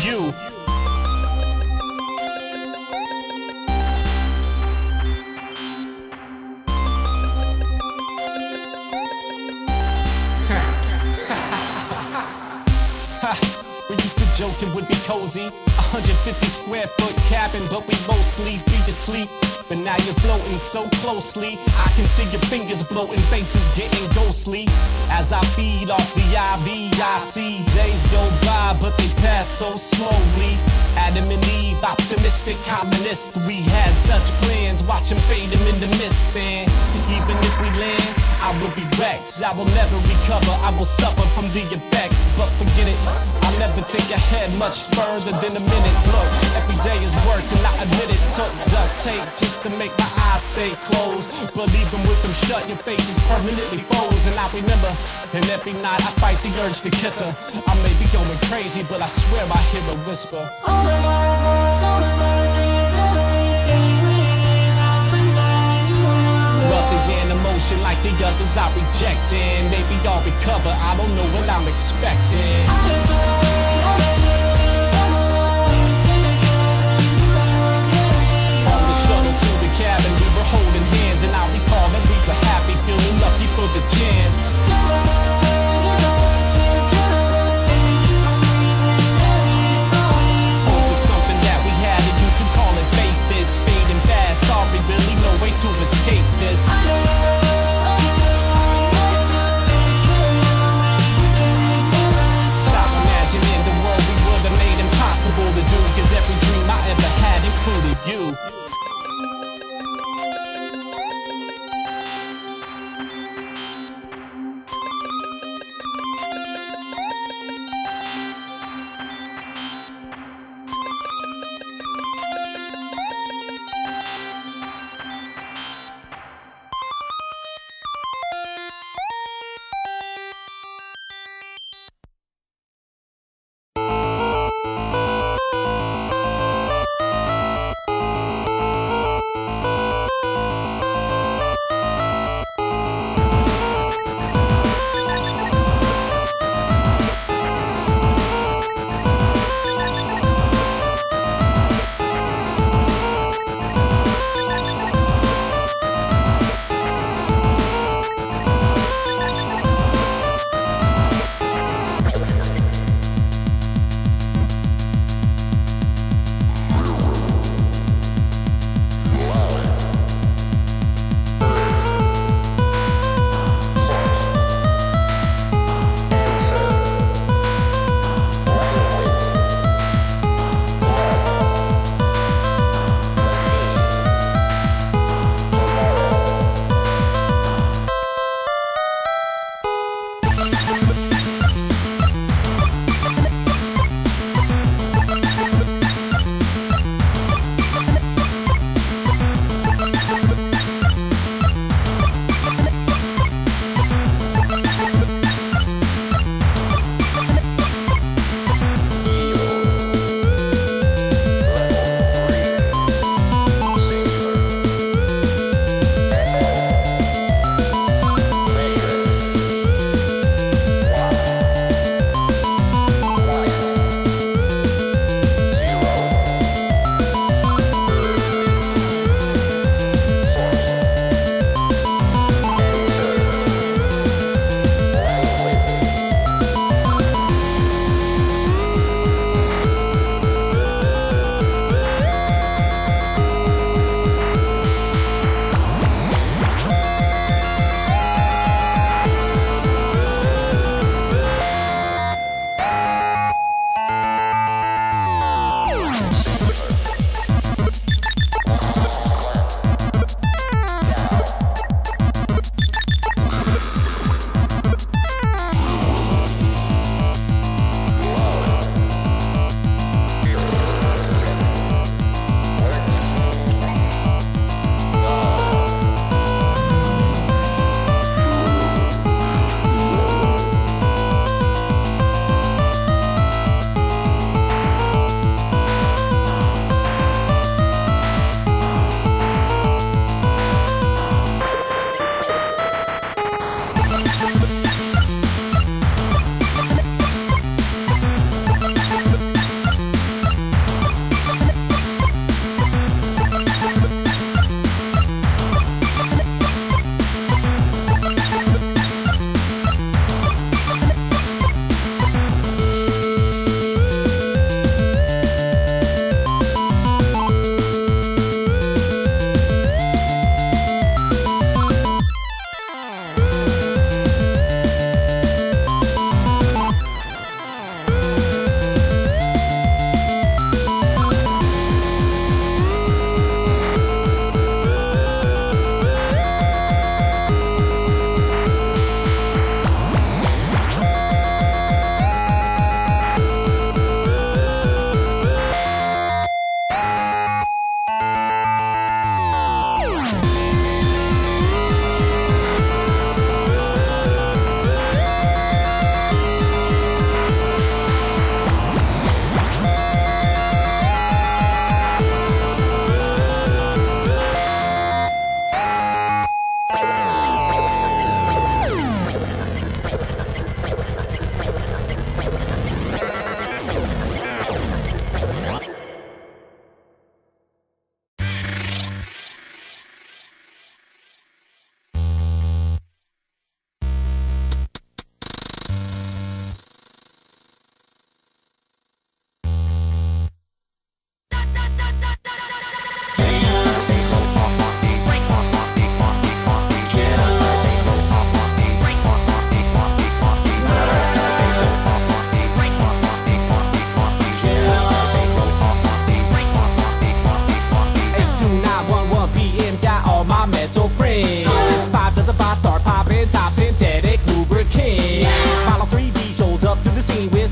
you. We used to joke and would be cozy, 150 square foot cabin, but we mostly be asleep. But now you're floating so closely, I can see your fingers bloating, faces getting ghostly. As I feed off the IV, I see days go by, but they pass so slowly. Adam and Eve, optimistic colonists, we had such plans, watch them fade them in the mist, man. Even if we land, I will be wrecked, I will never recover, I will suffer from the effects. But forget it, I'll never think ahead much further than a minute. Look, every day is worse and I admit it. Took duct tape just to make my eyes stay closed, but even with them shut, your face is permanently frozen. And I remember, and every night I fight the urge to kiss her. I may be going crazy, but I swear I hear her whisper. All of our words, all of our dreams, all of everything we happens like you are. Love is an emotion like the others I reject, and maybe I'll recover, I don't know what I'm expecting. I swear, I swear. Cabin, we were holding hands, and I recall that we were happy, feeling lucky for the chance. Over something that we had, and you can call it faith. It's fading fast. Sorry, really, no way to escape this. So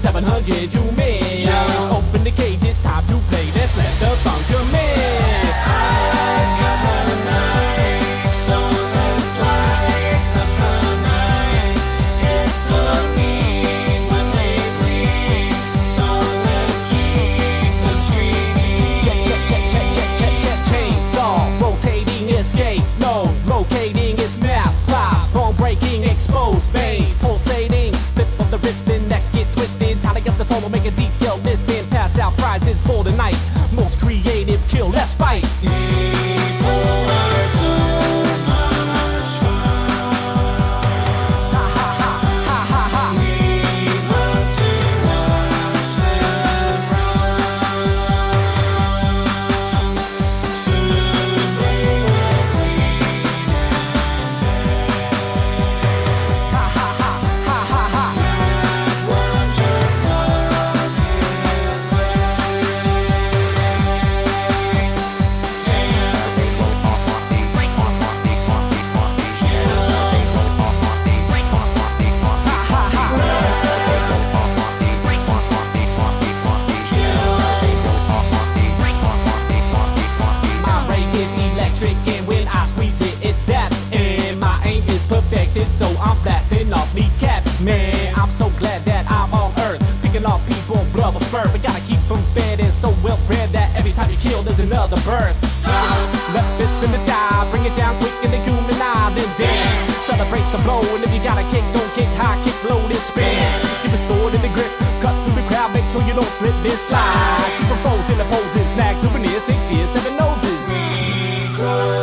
700, you miss. Open the cage, it's time to play. Let's let the funk commence. I got my knife, so let's slice up the night. It's so mean when they bleed, so let's keep them screaming. Check, check, check, check, check, check, check. Chainsaw, rotating escape, no, locating is snap, pop, bone breaking, exposed veins, pulsating. The wrist and necks get twisted, tally up the total, make a detailed list, then pass out prizes for the night. Most creative kill, let's fight. People are so much fun. Ha ha ha ha ha ha. We love to watch them run. Soon they will bleed and bend. Ha ha ha ha ha ha. And when I squeeze it, it zaps. And my aim is perfected, so I'm blasting off kneecaps. Man, I'm so glad that I'm on earth, picking off people, blood will spur. But gotta keep them fed and so well bred that every time you kill, there's another birth. Left fist in the sky, bring it down quick in the human eye. Then dance, celebrate the blow. And if you got a kick, don't kick high, kick low, then spin. Keep a sword in the grip, cut through the crowd, make sure you don't slip this slide. Keep a fold in the poses, snag souvenirs, 6 years, 7 noses. Throw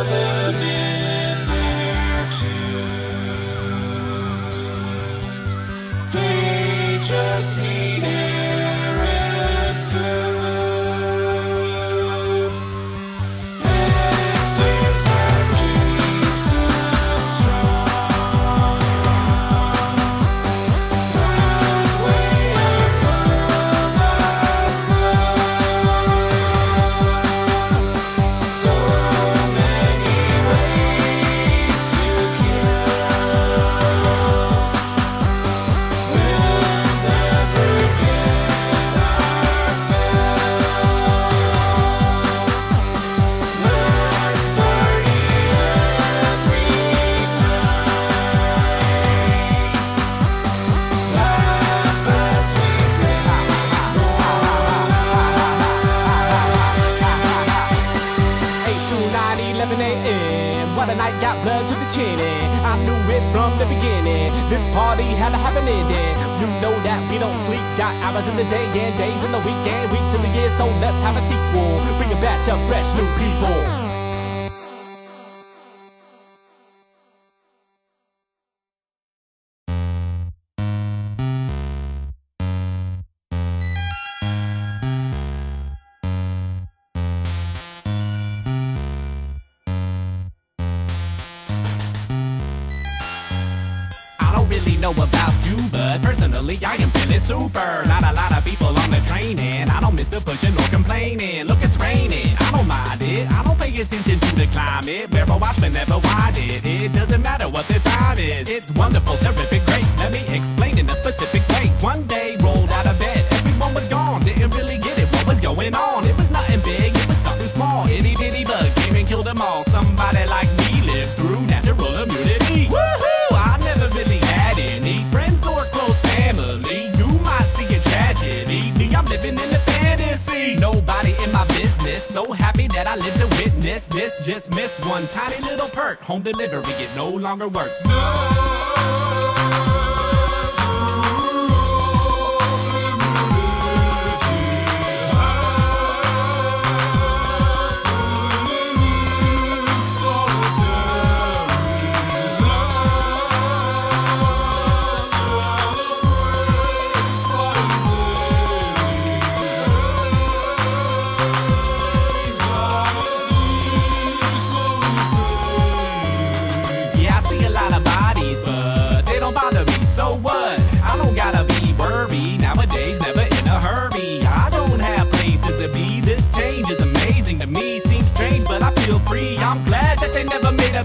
them in their tubes. They just need air and food. Exercise keeps them strong. Run way up from us now. So got blood to the chin, and I knew it from the beginning. This party had to have an ending. You know that we don't sleep. Got hours in the day and days in the week and weeks in the year, so let's have a sequel. Bring a batch of fresh new people. About you, but personally I am feeling super. Not a lot of people on the train, and I don't miss the pushing or complaining. Look, it's raining, I don't mind it. I don't pay attention to the climate. Where I watch, but never wide it. It doesn't matter what the time is. It's wonderful, terrific, great. Let me explain in a specific way. One day rolled out of bed, everyone was gone. Didn't really get it, what was going on? It was nothing big, it was something small. Itty bitty bug came and killed them all. Somebody like me lived through natural immunity. Woohoo! I never really had any friends or close family. You might see a tragedy. Me, I'm living in a fantasy. Nobody in my business. So happy that I live to witness this. Just miss one tiny little perk. Home delivery, it no longer works. No. I'm glad that they never made a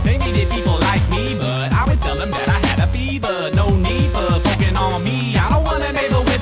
They needed people like me, but I would tell them that I had a fever. No need for poking on me. I don't want a neighbor with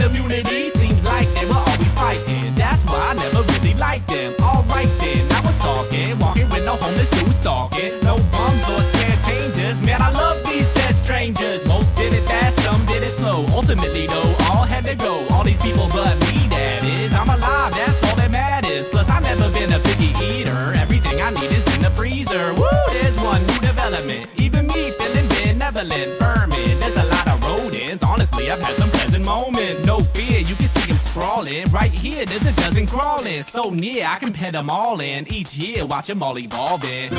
moment. No fear, you can see him sprawling. Right here, there's a dozen crawling. So near, I can pet them all in. Each year, watch them all evolving.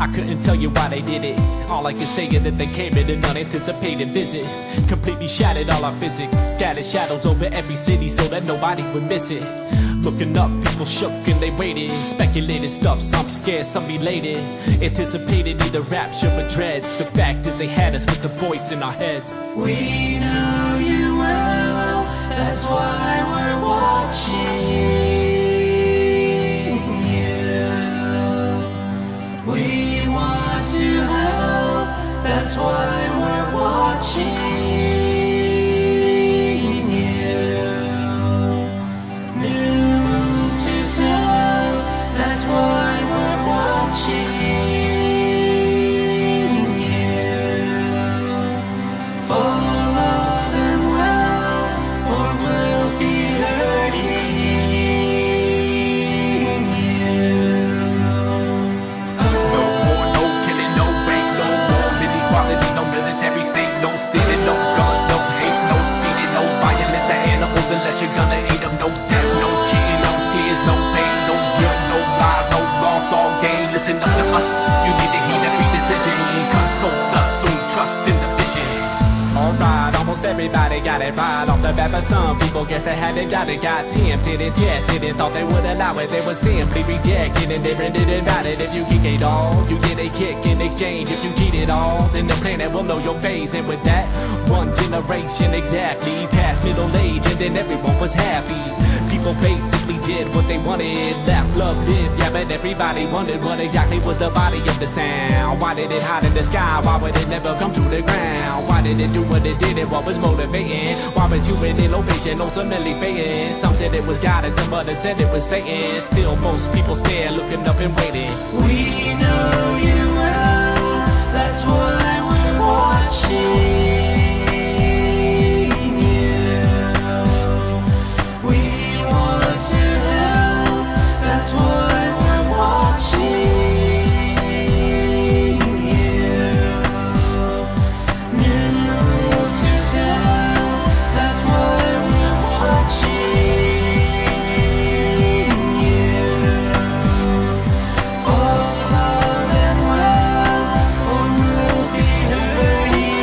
I couldn't tell you why they did it. All I can say is that they came in an unanticipated visit, completely shattered all our physics, scattered shadows over every city so that nobody would miss it. Looking up, people shook and they waited, speculated stuff, some scared, some elated, anticipated either rapture or dread. The fact is they had us with the voice in our heads. We know you well, that's why we're watching you. We want to help, that's why we're watching you. That's why we're watching you. Follow them well, or we'll be hurting you. No war, no killing, no rape, no more inequality, no military state, no stealing, no guns, no hate, no speeding, no violence to animals unless you're gonna eat them, no death, no cheating, no tears, no pain, no guilt, no lies, no loss, all gain. Listen up to us, you need to heed every decision. Consult us, soon trust in the vision. Alright, almost everybody got it right off the bat, but some people guess they had it, doubted, got tempted and tested and thought they would allow it. They were simply rejected and they rendered invalid. If you kick it all, you get a kick in exchange. If you cheat it all, then the planet will know your phase. And with that, one generation exactly past middle age, and then everyone was happy. People basically did what they wanted, laugh, love, live, yeah, but everybody wondered what exactly was the body of the sound. Why did it hide in the sky? Why would it never come to the ground? Why did it do what it did and what was motivating? Why was human innovation ultimately failing? Some said it was God and some others said it was Satan. Still most people stare, looking up and waiting. We know you well, that's why we're watching you. We to help, that's why we're watching you. New rules to tell, that's why we're watching you. Follow them well, or we'll be hurting.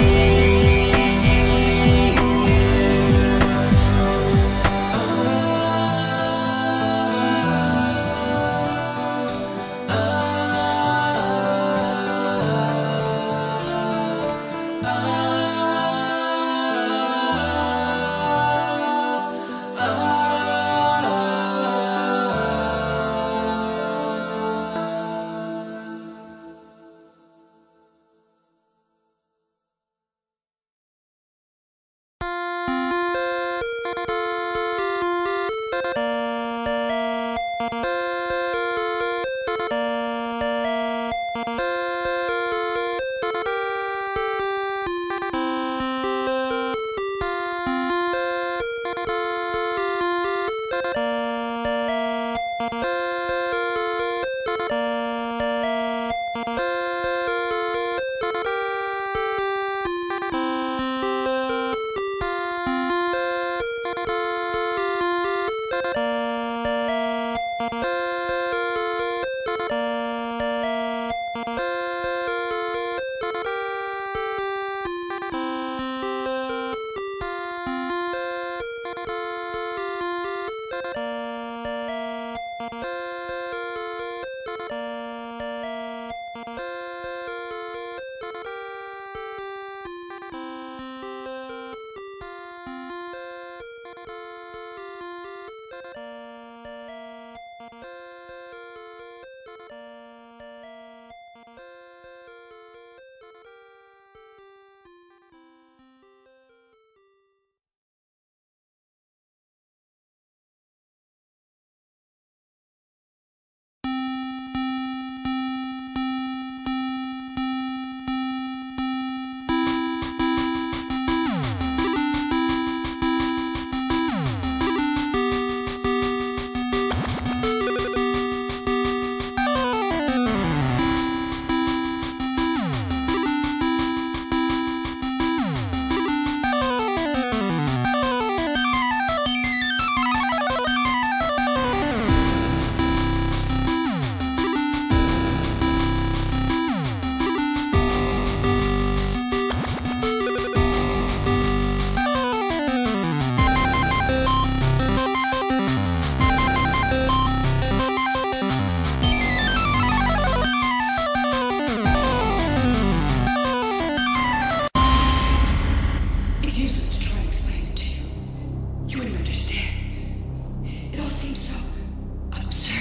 closer.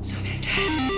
So fantastic.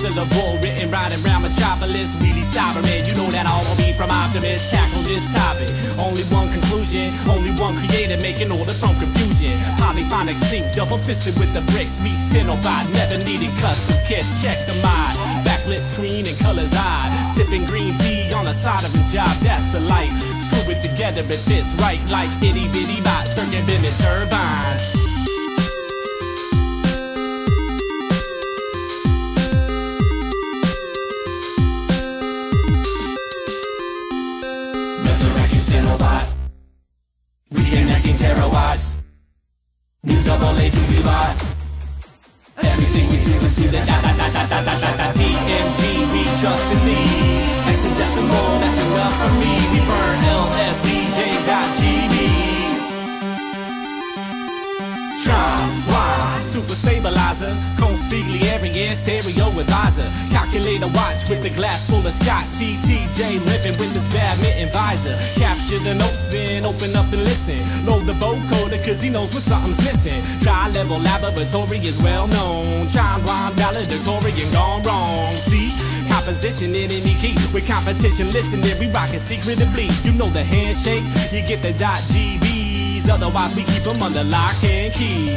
Syllable written right around metropolis, really sovereign. You know that all of me from Optimist tackle this topic. Only one conclusion, only one creator, making order from confusion. Polyphonic sync, double fisted with the bricks. Me Stenobot, never needed custom kiss. Check the mod, backlit screen and colors odd. Sipping green tea on the side of a job, that's the light. Screw it together, but this right like itty bitty bot circumventing turbines. Stenobot, reconnecting terawatts. New double ATV bot. Everything we do is to the DMG. We trust in thee. Hexadecimal, that's enough for me. We burn LSDJ.GB. Try, super stabilizer. Consigliere and stereo advisor. Calculate a watch with a glass full of scotch. CTJ living with this badminton visor. Capture the notes, then open up and listen. Load the vocoder, cause he knows when something's missing. Tri-level laboratory is well known. Chime rhyme valedictory and gone wrong. See? Composition in any key. With competition, listen, then we rockin' secretively. You know the handshake, you get the .GB. Otherwise we keep them under lock and key.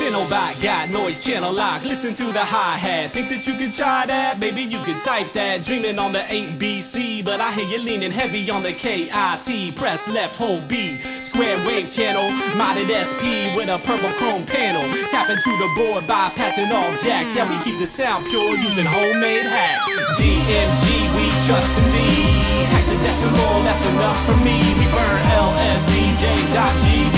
Stenobot got noise channel lock. Listen to the hi-hat. Think that you can try that? Maybe you can type that. Dreaming on the 8BC, but I hear you leaning heavy on the KIT. Press left, hold B. Square wave channel, modded SP with a purple chrome panel. Tapping to the board, bypassing all jacks. Yeah, we keep the sound pure using homemade hacks. DMG, we trust in thee. Hexadecimal, that's enough for me. We burn LSDJ.GB.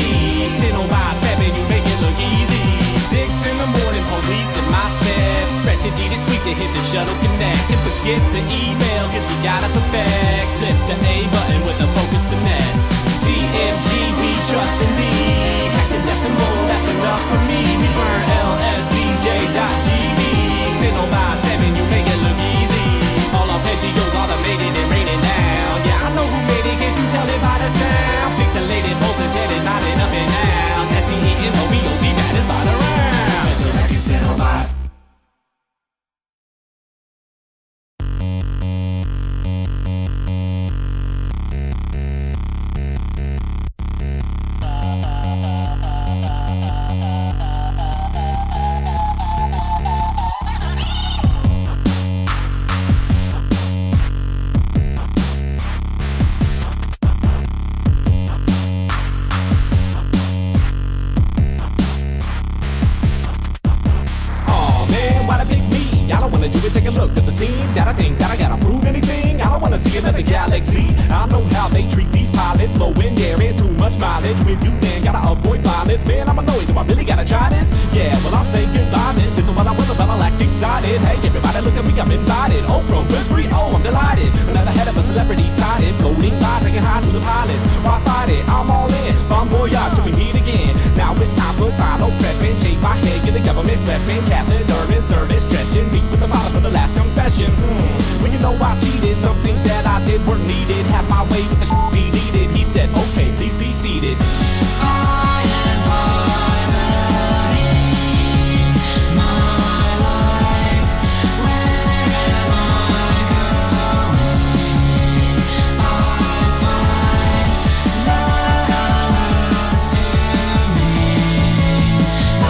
Stenobot stabbing you, make it look easy. 6 in the morning, police in my steps. Pressure D discreet to hit the shuttle connect. And forget the email, cause you gotta perfect. Flip the A button with a focus finesse. DMG, we trust in thee. Hexadecimal, that's enough for me. We burn LSDJ.GB. Stenobot stabbing you, make it look easy. All arpeggios automated and raining down. Yeah, I know who made it, can't you tell it by the sound? Pixelated pulses, head is nodding up and down. SDEMOBOT, that is about around. Resurrected Stenobot. That I think that I gotta prove anything. I don't wanna see another galaxy. I know how they treat these pilots. Low in dairy, too much mileage. With you then gotta avoid violence. Man, I'm annoyed, do I really gotta try this? Yeah, well I'll say goodbye, miss. If the one I was about, I'll act excited. Hey everybody, look at me, I'm invited. Oprah Winfrey, oh I'm delighted. Another head of a celebrity sided. Floating lies, I can hide to the pilots. Why fight it? I'm all in. Bon voyage, till we meet again. Now it's time for final prepping. Shave my head, get the government repping. Kathleen Irvin, service stretching. Meet with the pilot for the last confession. When you know I cheated, some things that I did were needed. Had my way with the sh** he needed. He said, okay, please be seated. I am piloting my life. Where am I going? I find love around to me. Oh,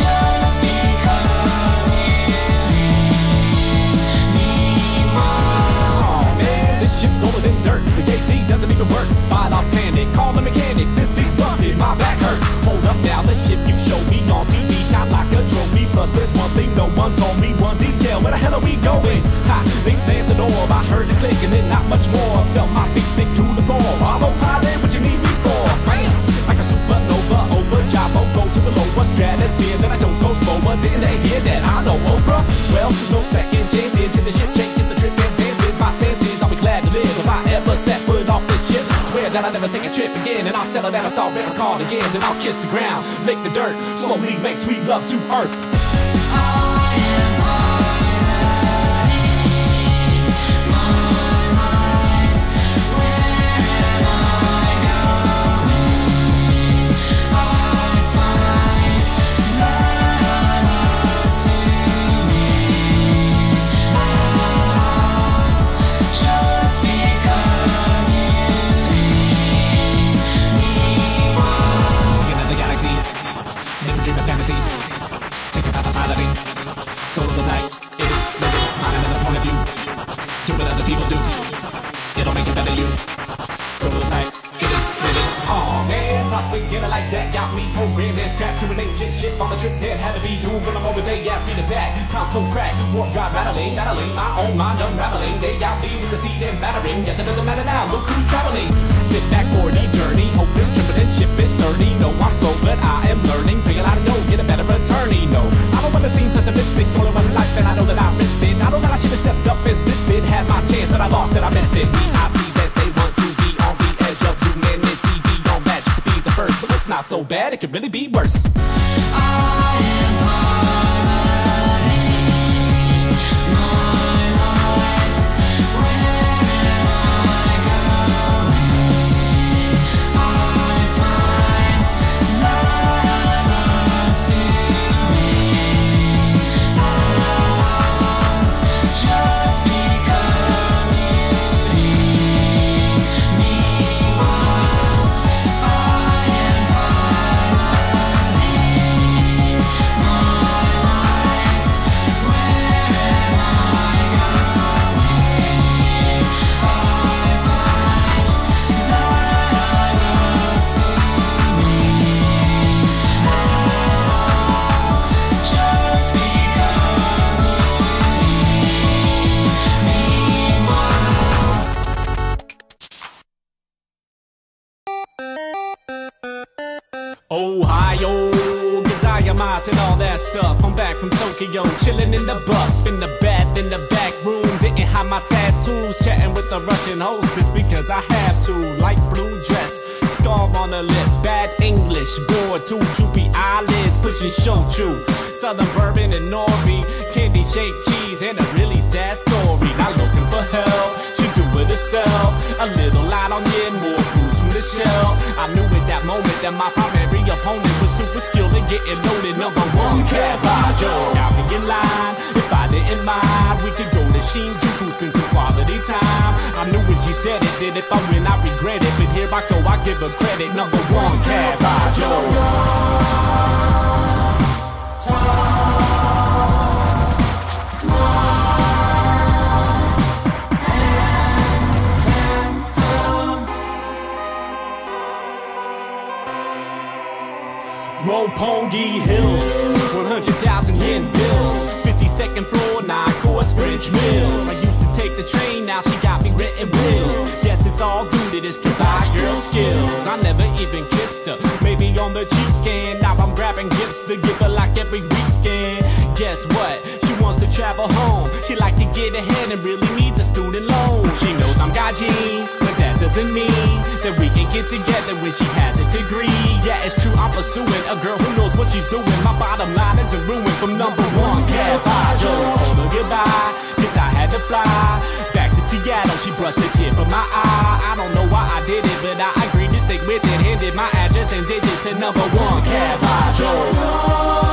just become meanwhile. Oh man, this ship's older than dirt. The KC doesn't even work. Fight off panic, call the mechanic. This seat's busted, my back hurts. Hold up now, the ship you showed me on TV shot like a trophy. Plus there's one thing no one told me, one detail. Where the hell are we going. Ha, they slammed the door, I heard the click and then not much more. Felt my feet stick to the floor. Marlo Pilot, what you need me for? Bam! Like a supernova over Jabo, go to the lower stratus beer, then I don't go slower. Didn't they hear that I know Oprah? Well, no second chances. Hit the shit, can't get the trip and dances. My stances, I'll be glad to live if I ever set foot off this ship. Swear that I'll never take a trip again, and I'll settle down and start ripping cardigans, and I'll kiss the ground, lick the dirt, slowly make sweet love to earth. So bad it could really be worse. And all that stuff. I'm back from Tokyo, chilling in the buff, in the bath, in the back room. Didn't hide my tattoos, chatting with the Russian hostess because I have to. Light blue dress, scarf on the lip, bad English, bored too, droopy eyelids, pushing shochu, southern bourbon and nori, candy shaped cheese, and a really sad story. Not looking for help, she do it herself. A little light on the end, more booze from the shell. I knew at that moment that my primary opponent was super skilled at getting loaded. Number 1, Kyabajo. Got me in line. If I didn't mind, we could go to Shinjuku, spend some quality time. I knew when she said it, that if I win, I regret it. But here I go, I give her credit. Number 1, Kyabajo. Roppongi Hills, 100,000 yen bills, 52nd floor, 9-course French meals. I used to take the train, now she got me renting wheels. Yes, it's all good to this Kyabajo girl skills. I never even kissed her, maybe on the cheek, and now I'm grabbing gifts to give her like every weekend. Guess what? She wants to travel home. She like to get ahead and really needs a student loan. She knows I'm Gaijin, but that doesn't mean that we can get together when she has a degree. Yeah, it's true, I'm pursuing a girl who knows what she's doing. My bottom line isn't ruined from number 1, Kyabajo. Told her goodbye, cause I had to fly back to Seattle. She brushed a tear from my eye. I don't know why I did it, but I agreed to stick with it. Handed my address and digits to number 1, Kyabajo.